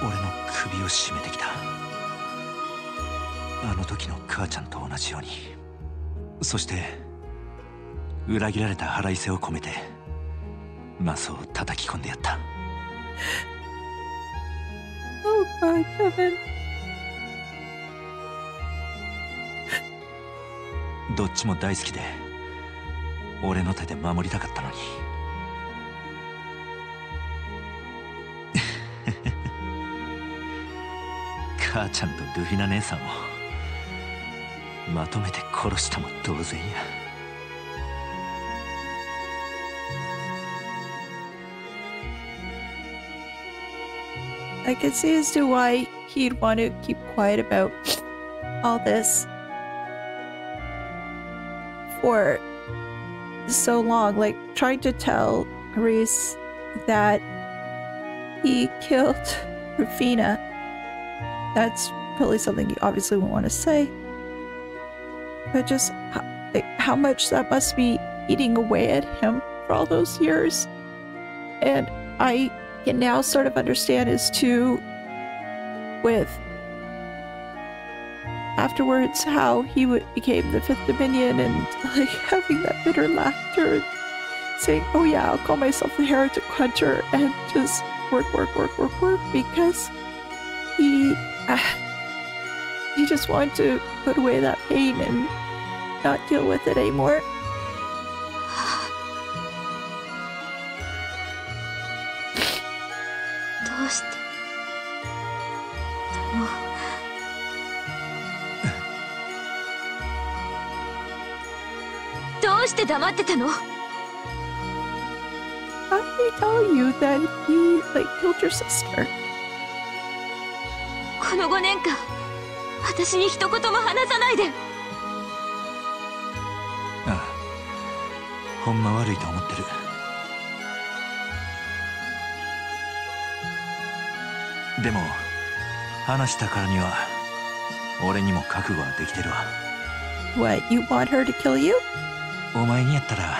俺の首を絞めてきた。あの時の母ちゃんと同じように。そして裏切られた腹いせを込めてマスを叩き込んでやった。Oh my Kevin。どっちも大好きで俺の手で守りたかったのに。 母ちゃんとルフィナ姉さんをまとめて殺したも同然や。I can see as to why he'd want to keep quiet about all this for so long, like trying to tell Ries that he killed Rufina. That's probably something you obviously won't want to say. But just how much that must be eating away at him for all those years. And I can now sort of understand as to with afterwards how he became the Fifth Dominion and like having that bitter laughter and saying, oh yeah, I'll call myself the Heretic Hunter and just work because he just wanted to put away that pain and not deal with it anymore. How did they tell you that he killed your sister? この5年間、私に一言も話さないで。ああ、ほんま悪いと思ってる。でも、話したからには、俺にも覚悟はできてるわ。What, you want her to kill you? お前にやったら、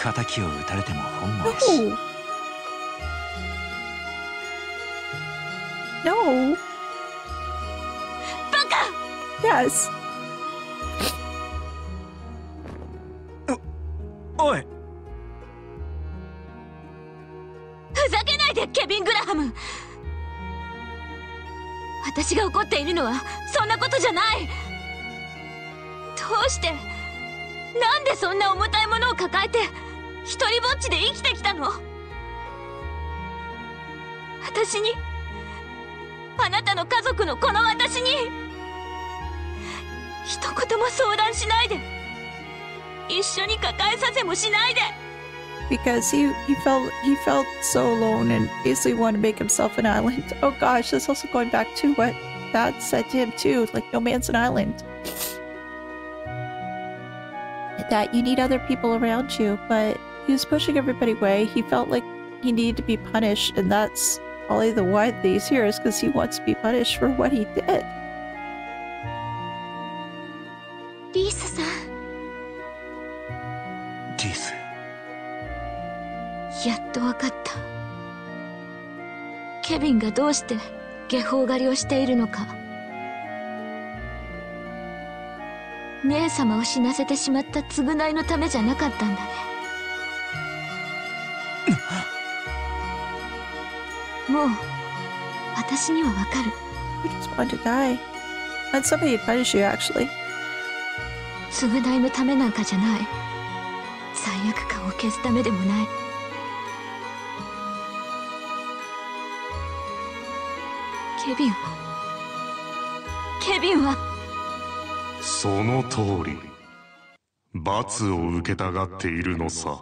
仇を撃たれても本望やし。Oh. No. Baka! Yes. Oi. Don't Kevin Graham. I'm not angry. Why did you carry me? あなたの家族のこの私に一言も相談しないで一緒に抱えさせもしないで Because he felt so alone and basically wanted to make himself an island. Oh gosh, that's also going back to what that said to him too, like no man's an island. That you need other people around you, but he was pushing everybody away. He felt like he needed to be punished, and that's probably the why he's here is because he wants to be punished for what he did. Ries-san. Ries. Yatto wakatta. Kevin ga doushite gehou gari o shite iru no ka. Nee-sama o shinasete shimatta tsugunai no tame ja nakatta nda ne. もう私にはわかる。We just want to die. And somebody would punish you, actually. Kevin. Kevin was... その通り。罰を受けたがっているのさ。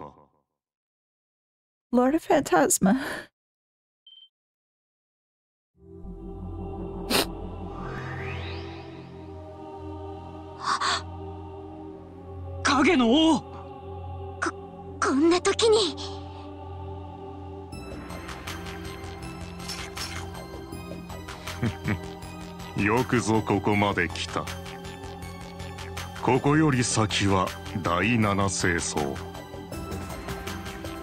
Lord of Phantasma. Kage no O. こんな時に。よくぞここまで来た。 ここより先は第七聖層。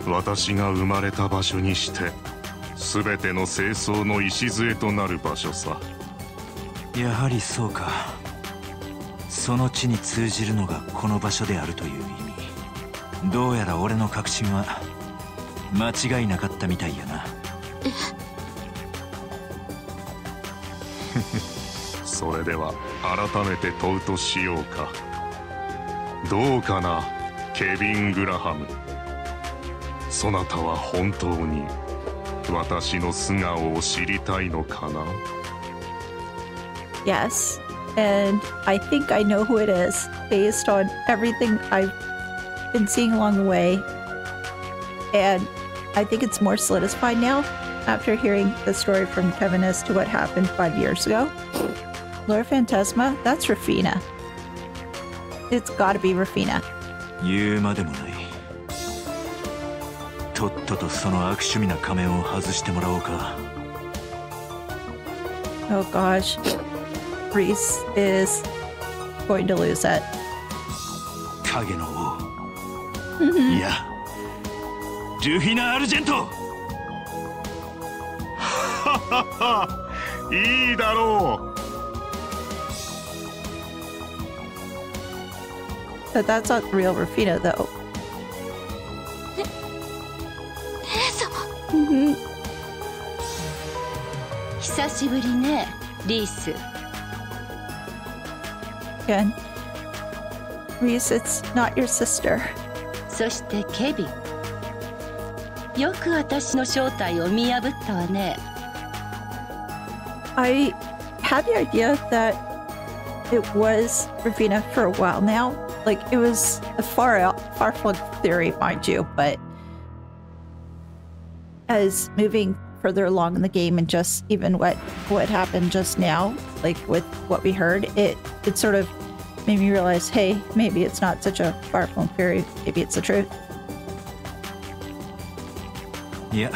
私が生まれた場所にして、全ての聖層の礎となる場所さ。やはりそうか。その地に通じるのがこの場所であるという意味。どうやら俺の確信は間違いなかったみたいやな。それでは改めて問うとしようか。 どうかな、ケビン・グラハム。そなたは本当に私の素顔を知りたいのかな? Yes, and I think I know who it is, based on everything I've been seeing along the way. And I think it's more solidified now, after hearing the story from Kevin as to what happened 5 years ago. Lord Phantasma, that's Rufina. It's gotta be Rufina. You made money. Oh gosh. Ries is going to lose it. Yeah. Rufina Argento. Ha ha ha. いいだろう. But that's not the real Rufina, though. Mm-hmm. Again. Ries, it's not your sister. I had the idea that it was Rufina for a while now. Like, it was a far-flung theory, mind you, but as moving further along in the game and just even what happened just now, like with what we heard, it sort of made me realize, hey, maybe it's not such a far-flung theory, maybe it's the truth. Yeah.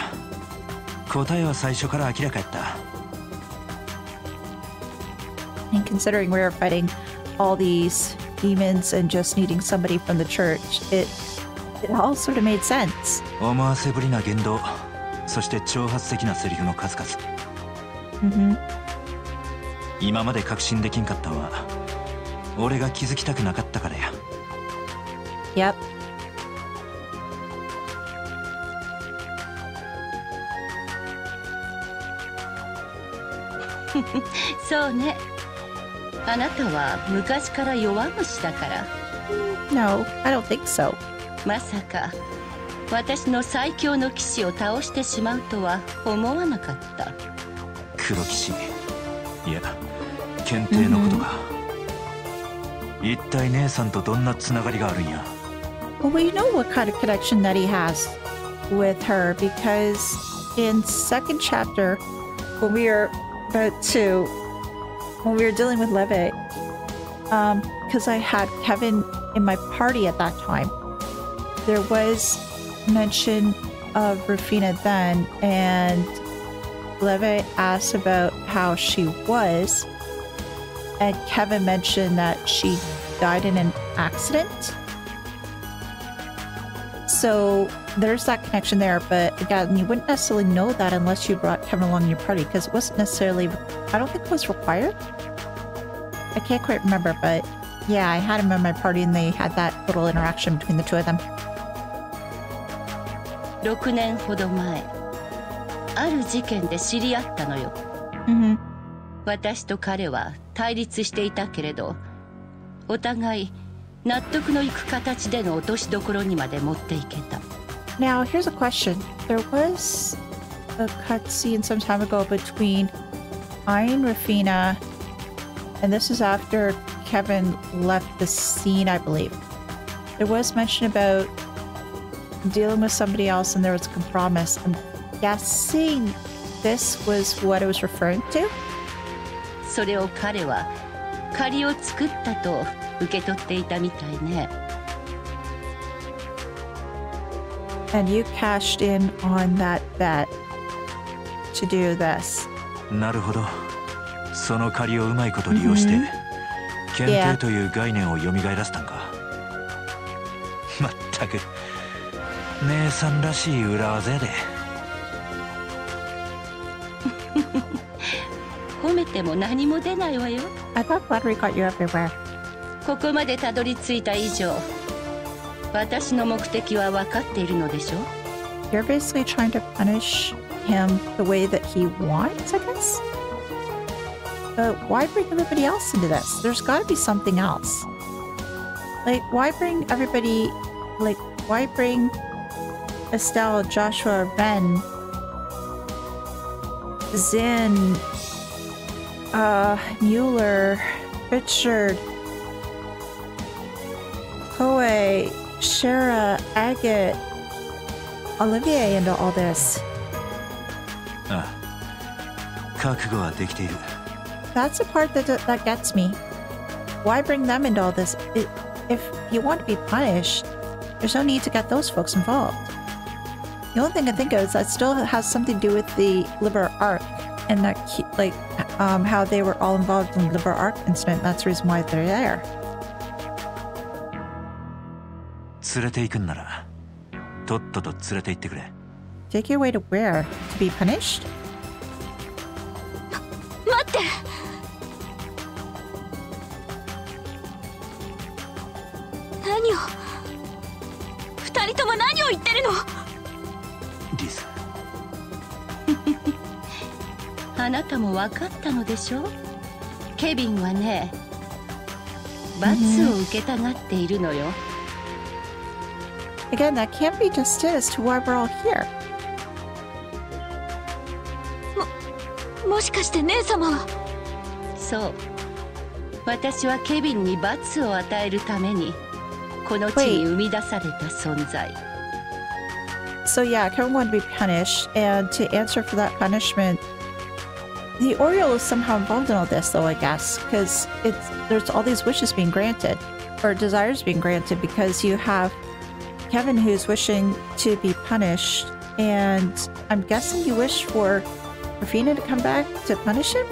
And considering we were fighting all these demons and just needing somebody from the church, it all sort of made sense. Yep. So, ne. No, I don't think so. Well, we know what kind of connection that he has with her, because in second chapter, when we are about to... when we were dealing with Levitt, because I had Kevin in my party at that time, there was mention of Rufina then, and Levitt asked about how she was, and Kevin mentioned that she died in an accident. So there's that connection there, but again, you wouldn't necessarily know that unless you brought Kevin along in your party, because it wasn't necessarily, I don't think it was required. I can't quite remember, but yeah, I had him in my party and they had that little interaction between the two of them. 6年ほど前、ある事件で知り合ったのよ。私と彼は対立していたけれど、お互い納得のいく形での落としどころにまで持っていけた。Now, here's a question. There was a cutscene some time ago between Ein, Rufina, and this is after Kevin left the scene, I believe. There was mention about dealing with somebody else and there was a compromise. I'm guessing this was what it was referring to? それを彼は借りを作ったと受け取っていたみたいね。And you cashed in on that bet to do this. なるほど。その借りをうまいこと利用して検定という概念を蘇らせたんか。まったく姉さんらしい裏技やで。褒めても何も出ないわよ。I thought flattery got you everywhere. ここまでたどり着いた以上、私の目的は分かっているのでしょ。You're basically trying to punish him the way that he wants, I guess. But why bring everybody else into this? There's got to be something else. Like, why bring everybody? Like, why bring Estelle, Joshua, Ben, Zinn, Mueller, Richard, Koei, Shara, Agate, Olivier into all this? That's the part that gets me. Why bring them into all this? If you want to be punished, there's no need to get those folks involved. The only thing I think of is that still has something to do with the Liber Ark and that, like, how they were all involved in the Liber Ark incident. That's the reason why they're there. Take you away to where? To be punished? Kevin はね、罰を受けたがっているのよ。Again, that can't be just it as to why we're all here. もしかして姉様は。そう。私はケビンに罰を与えるためにこの地に生み出された存在。So yeah, Kevin wanted to be punished, and to answer for that punishment. The Oriole is somehow involved in all this, though, I guess, because there's all these wishes being granted, or desires being granted, because you have Kevin who's wishing to be punished, and I'm guessing you wish for Rufina to come back to punish him?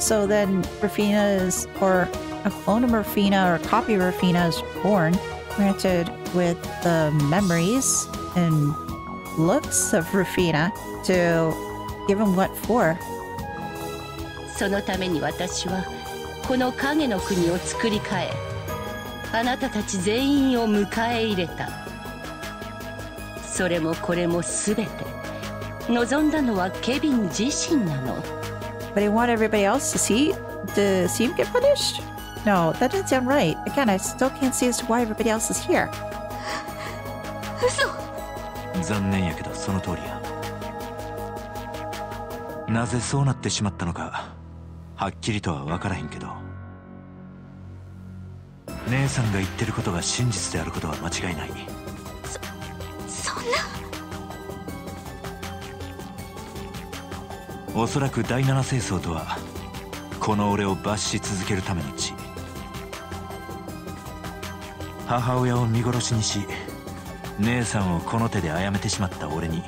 So then Rufina is, or a clone of Rufina, or a copy of Rufina is born, granted with the memories and looks of Rufina to give him what for. そのために私はこの影の国を作り変え、あなたたち全員を迎え入れた。それもこれもすべて望んだのはケビン自身なの。But he wanted everybody else to see him get punished? No, that doesn't sound right. Again, I still can't see as to why everybody else is here. 嘘。残念やけどその通りや。なぜそうなってしまったのか、はっきりとは分からへんけど、姉さんが言ってることが真実であることは間違いない。そんな。おそらく第七聖層とはこの俺を罰し続けるための地、母親を見殺しにし姉さんをこの手で殺めてしまった俺に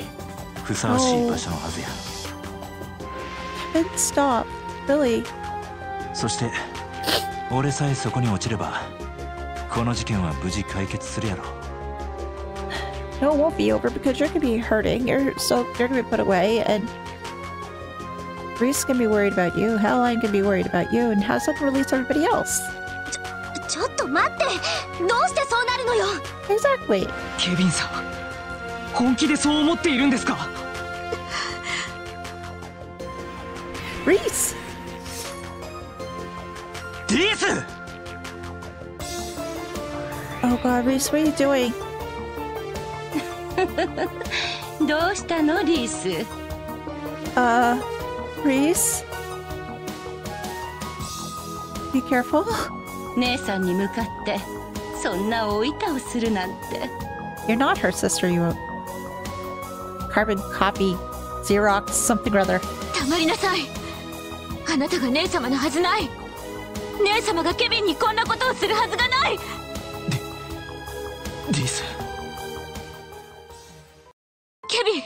ふさわしい場所のはずや。Stop, really. そして、俺さえそこに落ちれば、この事件は無事解決するやろ。No, it won't be over because you're gonna be hurting. You're gonna be put away, and Ries gonna be worried about you. Hell, I'm gonna be worried about you, and how's that gonna release everybody else? ちょっと待って、どうしてそうなるのよ。Exactly. ケビンさん、本気でそう思っているんですか？Ries, Ries! Oh god, Ries, what are you doing? Ries? Be careful. You're not her sister, you carbon copy, Xerox, something or other. This. Kevin,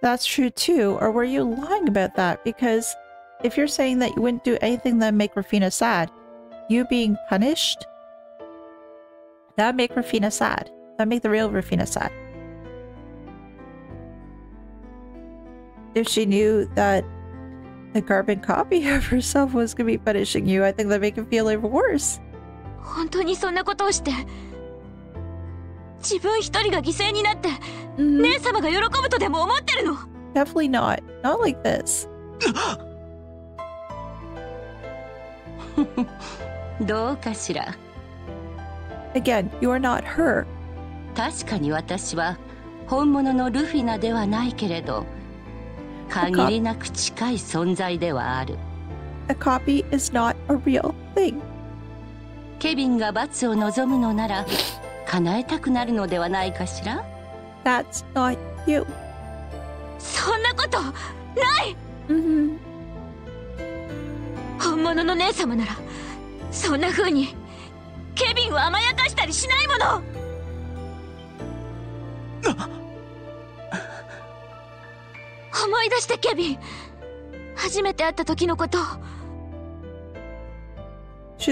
that's true too, or were you lying about that? Because if you're saying that you wouldn't do anything that would make Rufina sad, you being punished, that would make Rufina sad. That would make the real Rufina sad. If she knew that the carbon copy of herself was going to be punishing you, I think that'd make it feel even worse. Definitely not. Not like this. Again, you are not her. A copy is not a real thing. That's not you. Mm-hmm. She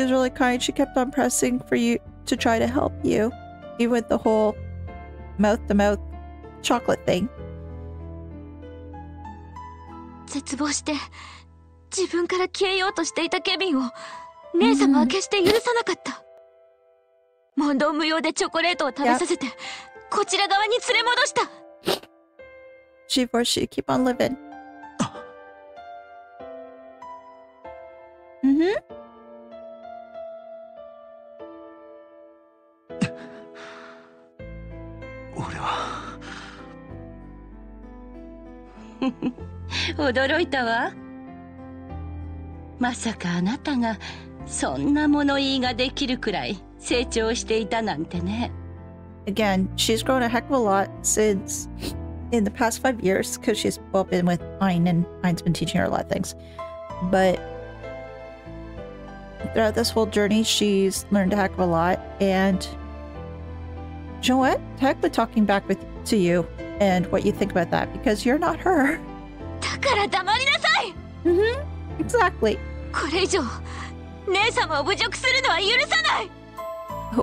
was really kind. She kept on pressing for you to try to help you, even with the whole mouth-to-mouth chocolate thing. Yeah. She forced you to keep on living. Mm-hmm. Again, she's grown a heck of a lot since in the past 5 years, because she's well been with Ein, and Ein's been teaching her a lot of things. But throughout this whole journey, she's learned a heck of a lot. And you know what? Heck with talking back to you and what you think about that, because you're not her. Mm-hmm. Exactly. Oh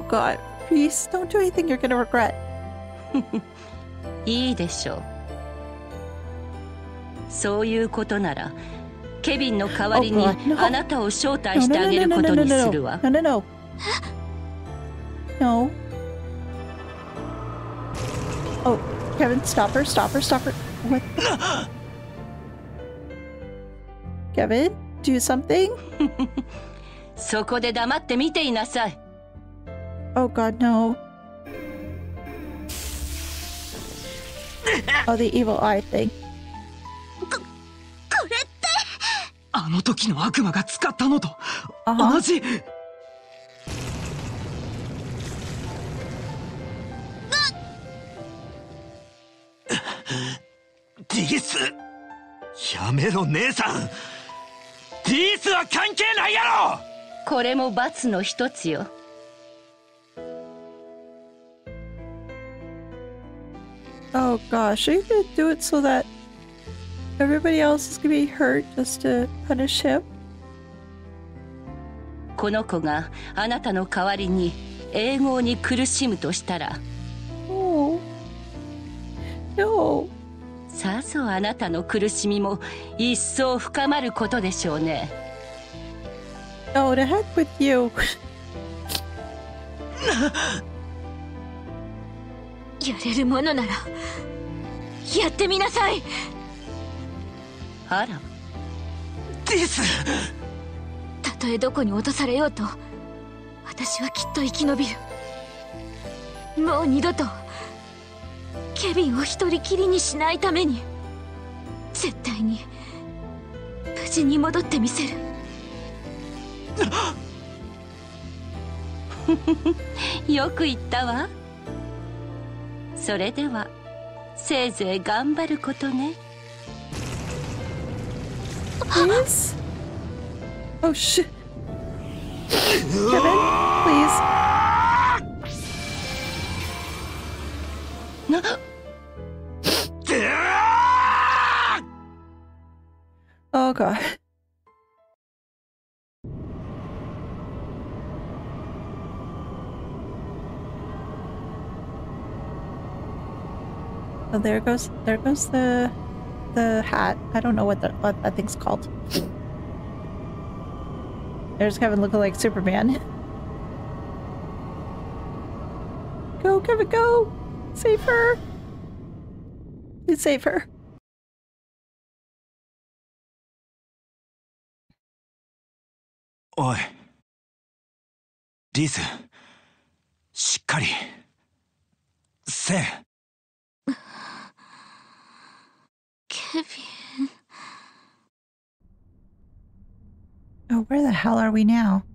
god, please don't do anything you're gonna regret. No. Oh, Kevin, stop her. What? Kevin, do something? Oh god, no. Oh, the evil eye thing. Uh-huh. Oh gosh, are you gonna do it so that everybody else is gonna be hurt just to punish him? Oh. No. Oh, to heck with you. やれるものならやってみなさい。あら。です。たとえどこに落とされようと、私はきっと生き延びる。もう二度とケビンを一人きりにしないために、絶対に無事に戻ってみせる。よく言ったわ。それではせいぜい頑張ることね。Please? Oh shit. Kevin, please. Oh god. Oh, there goes the hat. I don't know what that thing's called. There's Kevin looking like Superman. Go, Kevin, go! Save her! Please save her. Oi, Ries, shikari, say. Kevin. Oh, where the hell are we now?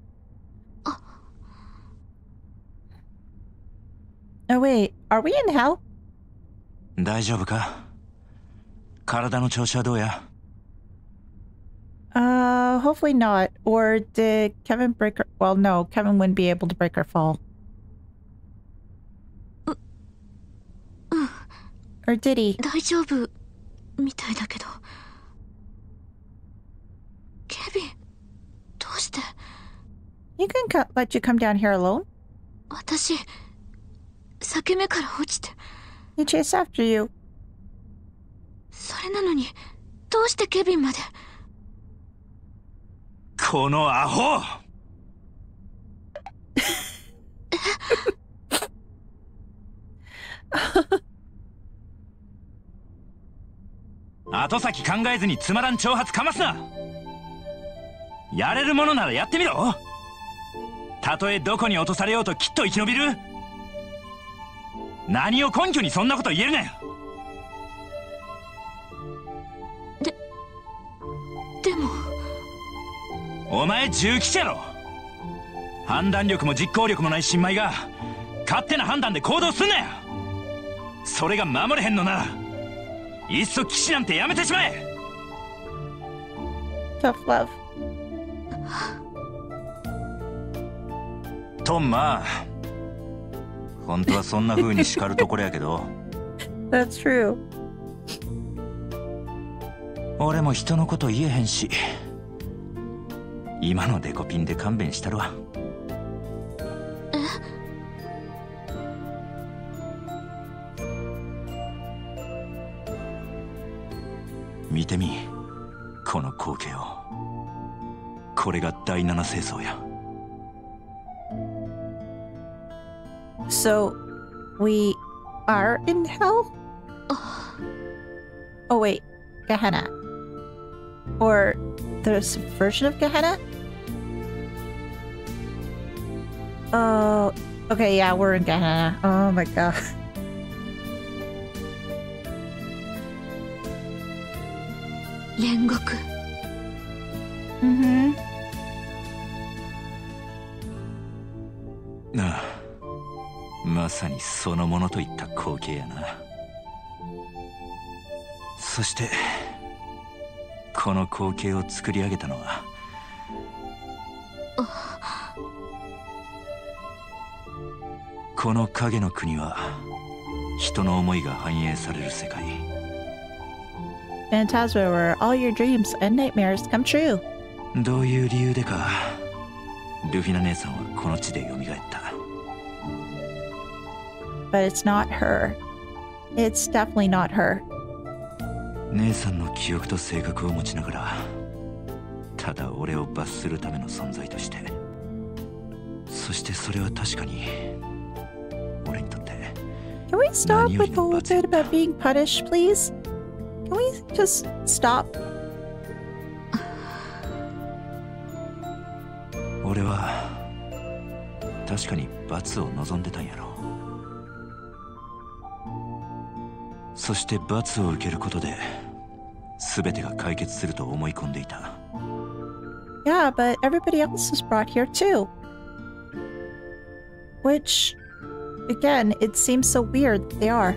Oh wait, are we in hell? 大丈夫か? 体の調子はどうや? Hopefully not. Or did Kevin break her? Well, no, Kevin wouldn't be able to break her fall. Or did he? 大丈夫。みたいだけど。ケビン、どうして? You can let you come down here alone. 私、裂け目から落ちて。He chased after you. それなのに、どうしてケビンまで? このアホ! え? Tough love. That's true. So, we are in hell? Oh wait, Gehenna. Or the subversion of Gehenna? Oh, okay, yeah, we're in Gehenna. Oh my god. Mm-hmm. Phantasma, where all your dreams and nightmares come true. どういう理由でか、ルフィナ姉さんはこの地で蘇った。But it's not her. It's definitely not her. 姉さんの記憶と性格を持ちながら、ただ俺を罰するための存在として。そしてそれは確かに俺にとって。Can we we stop with the whole bit about being punished, please? Can we just stop? Yeah, but everybody else was brought here too. Which, again, it seems so weird that they are.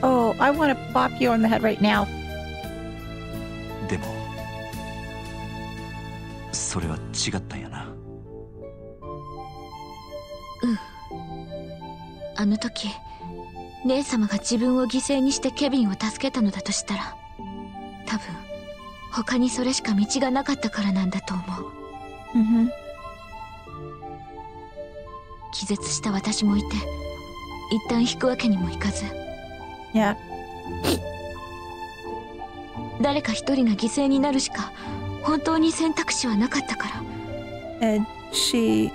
Oh, I want to plop you on the head right now. Yeah. And she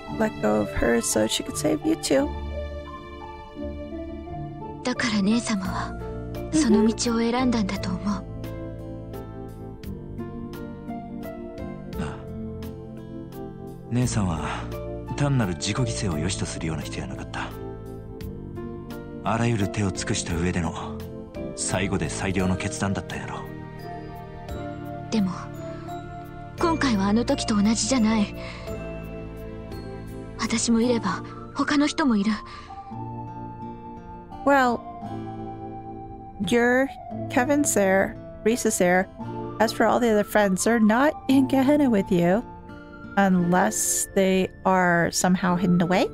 let go of her so she could save you too. Well, Kevin's there, Ries is there. As for all the other friends, they're not in Gehenna with you. Unless they are somehow hidden away.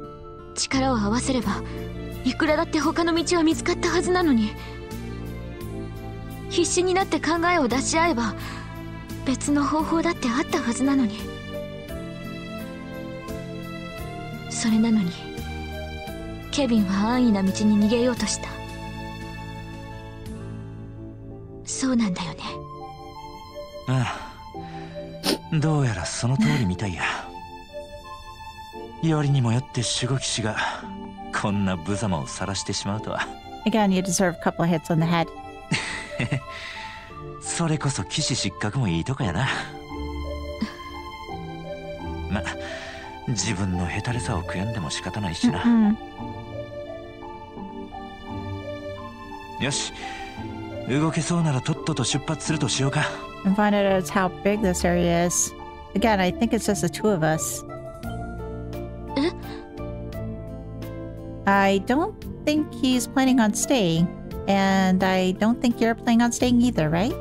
Again, you deserve a couple of hits on the head. And find out how big this area is. Again, I think it's just the two of us. I don't think he's planning on staying. And I don't think you're planning on staying either, right?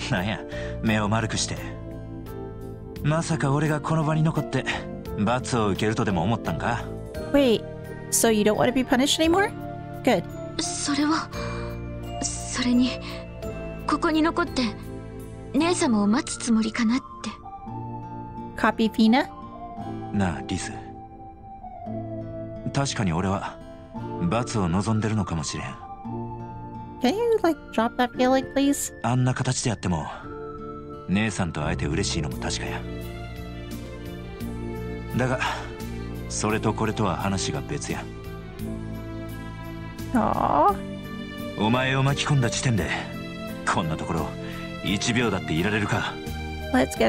Wait, so you don't want to be punished anymore? Good. Copy Fina? Can you, like, drop that feeling, please? Aww. Let's get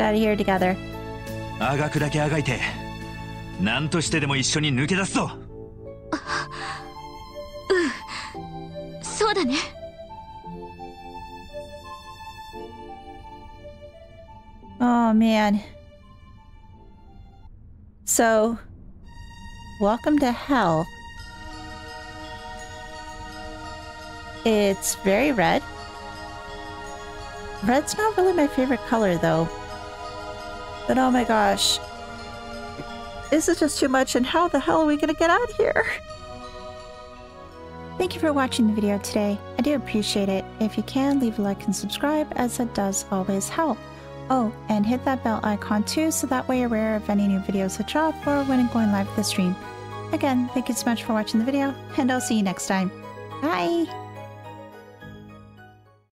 out of here together. Oh man. So, welcome to hell. It's very red. Red's not really my favorite color though. But oh my gosh. This is just too much, and how the hell are we gonna get out of here? Thank you for watching the video today. I do appreciate it. If you can, leave a like and subscribe, as it does always help. Oh, and hit that bell icon too, so that way you're aware of any new videos that drop or when I'm going live with the stream. Again, thank you so much for watching the video, and I'll see you next time. Bye!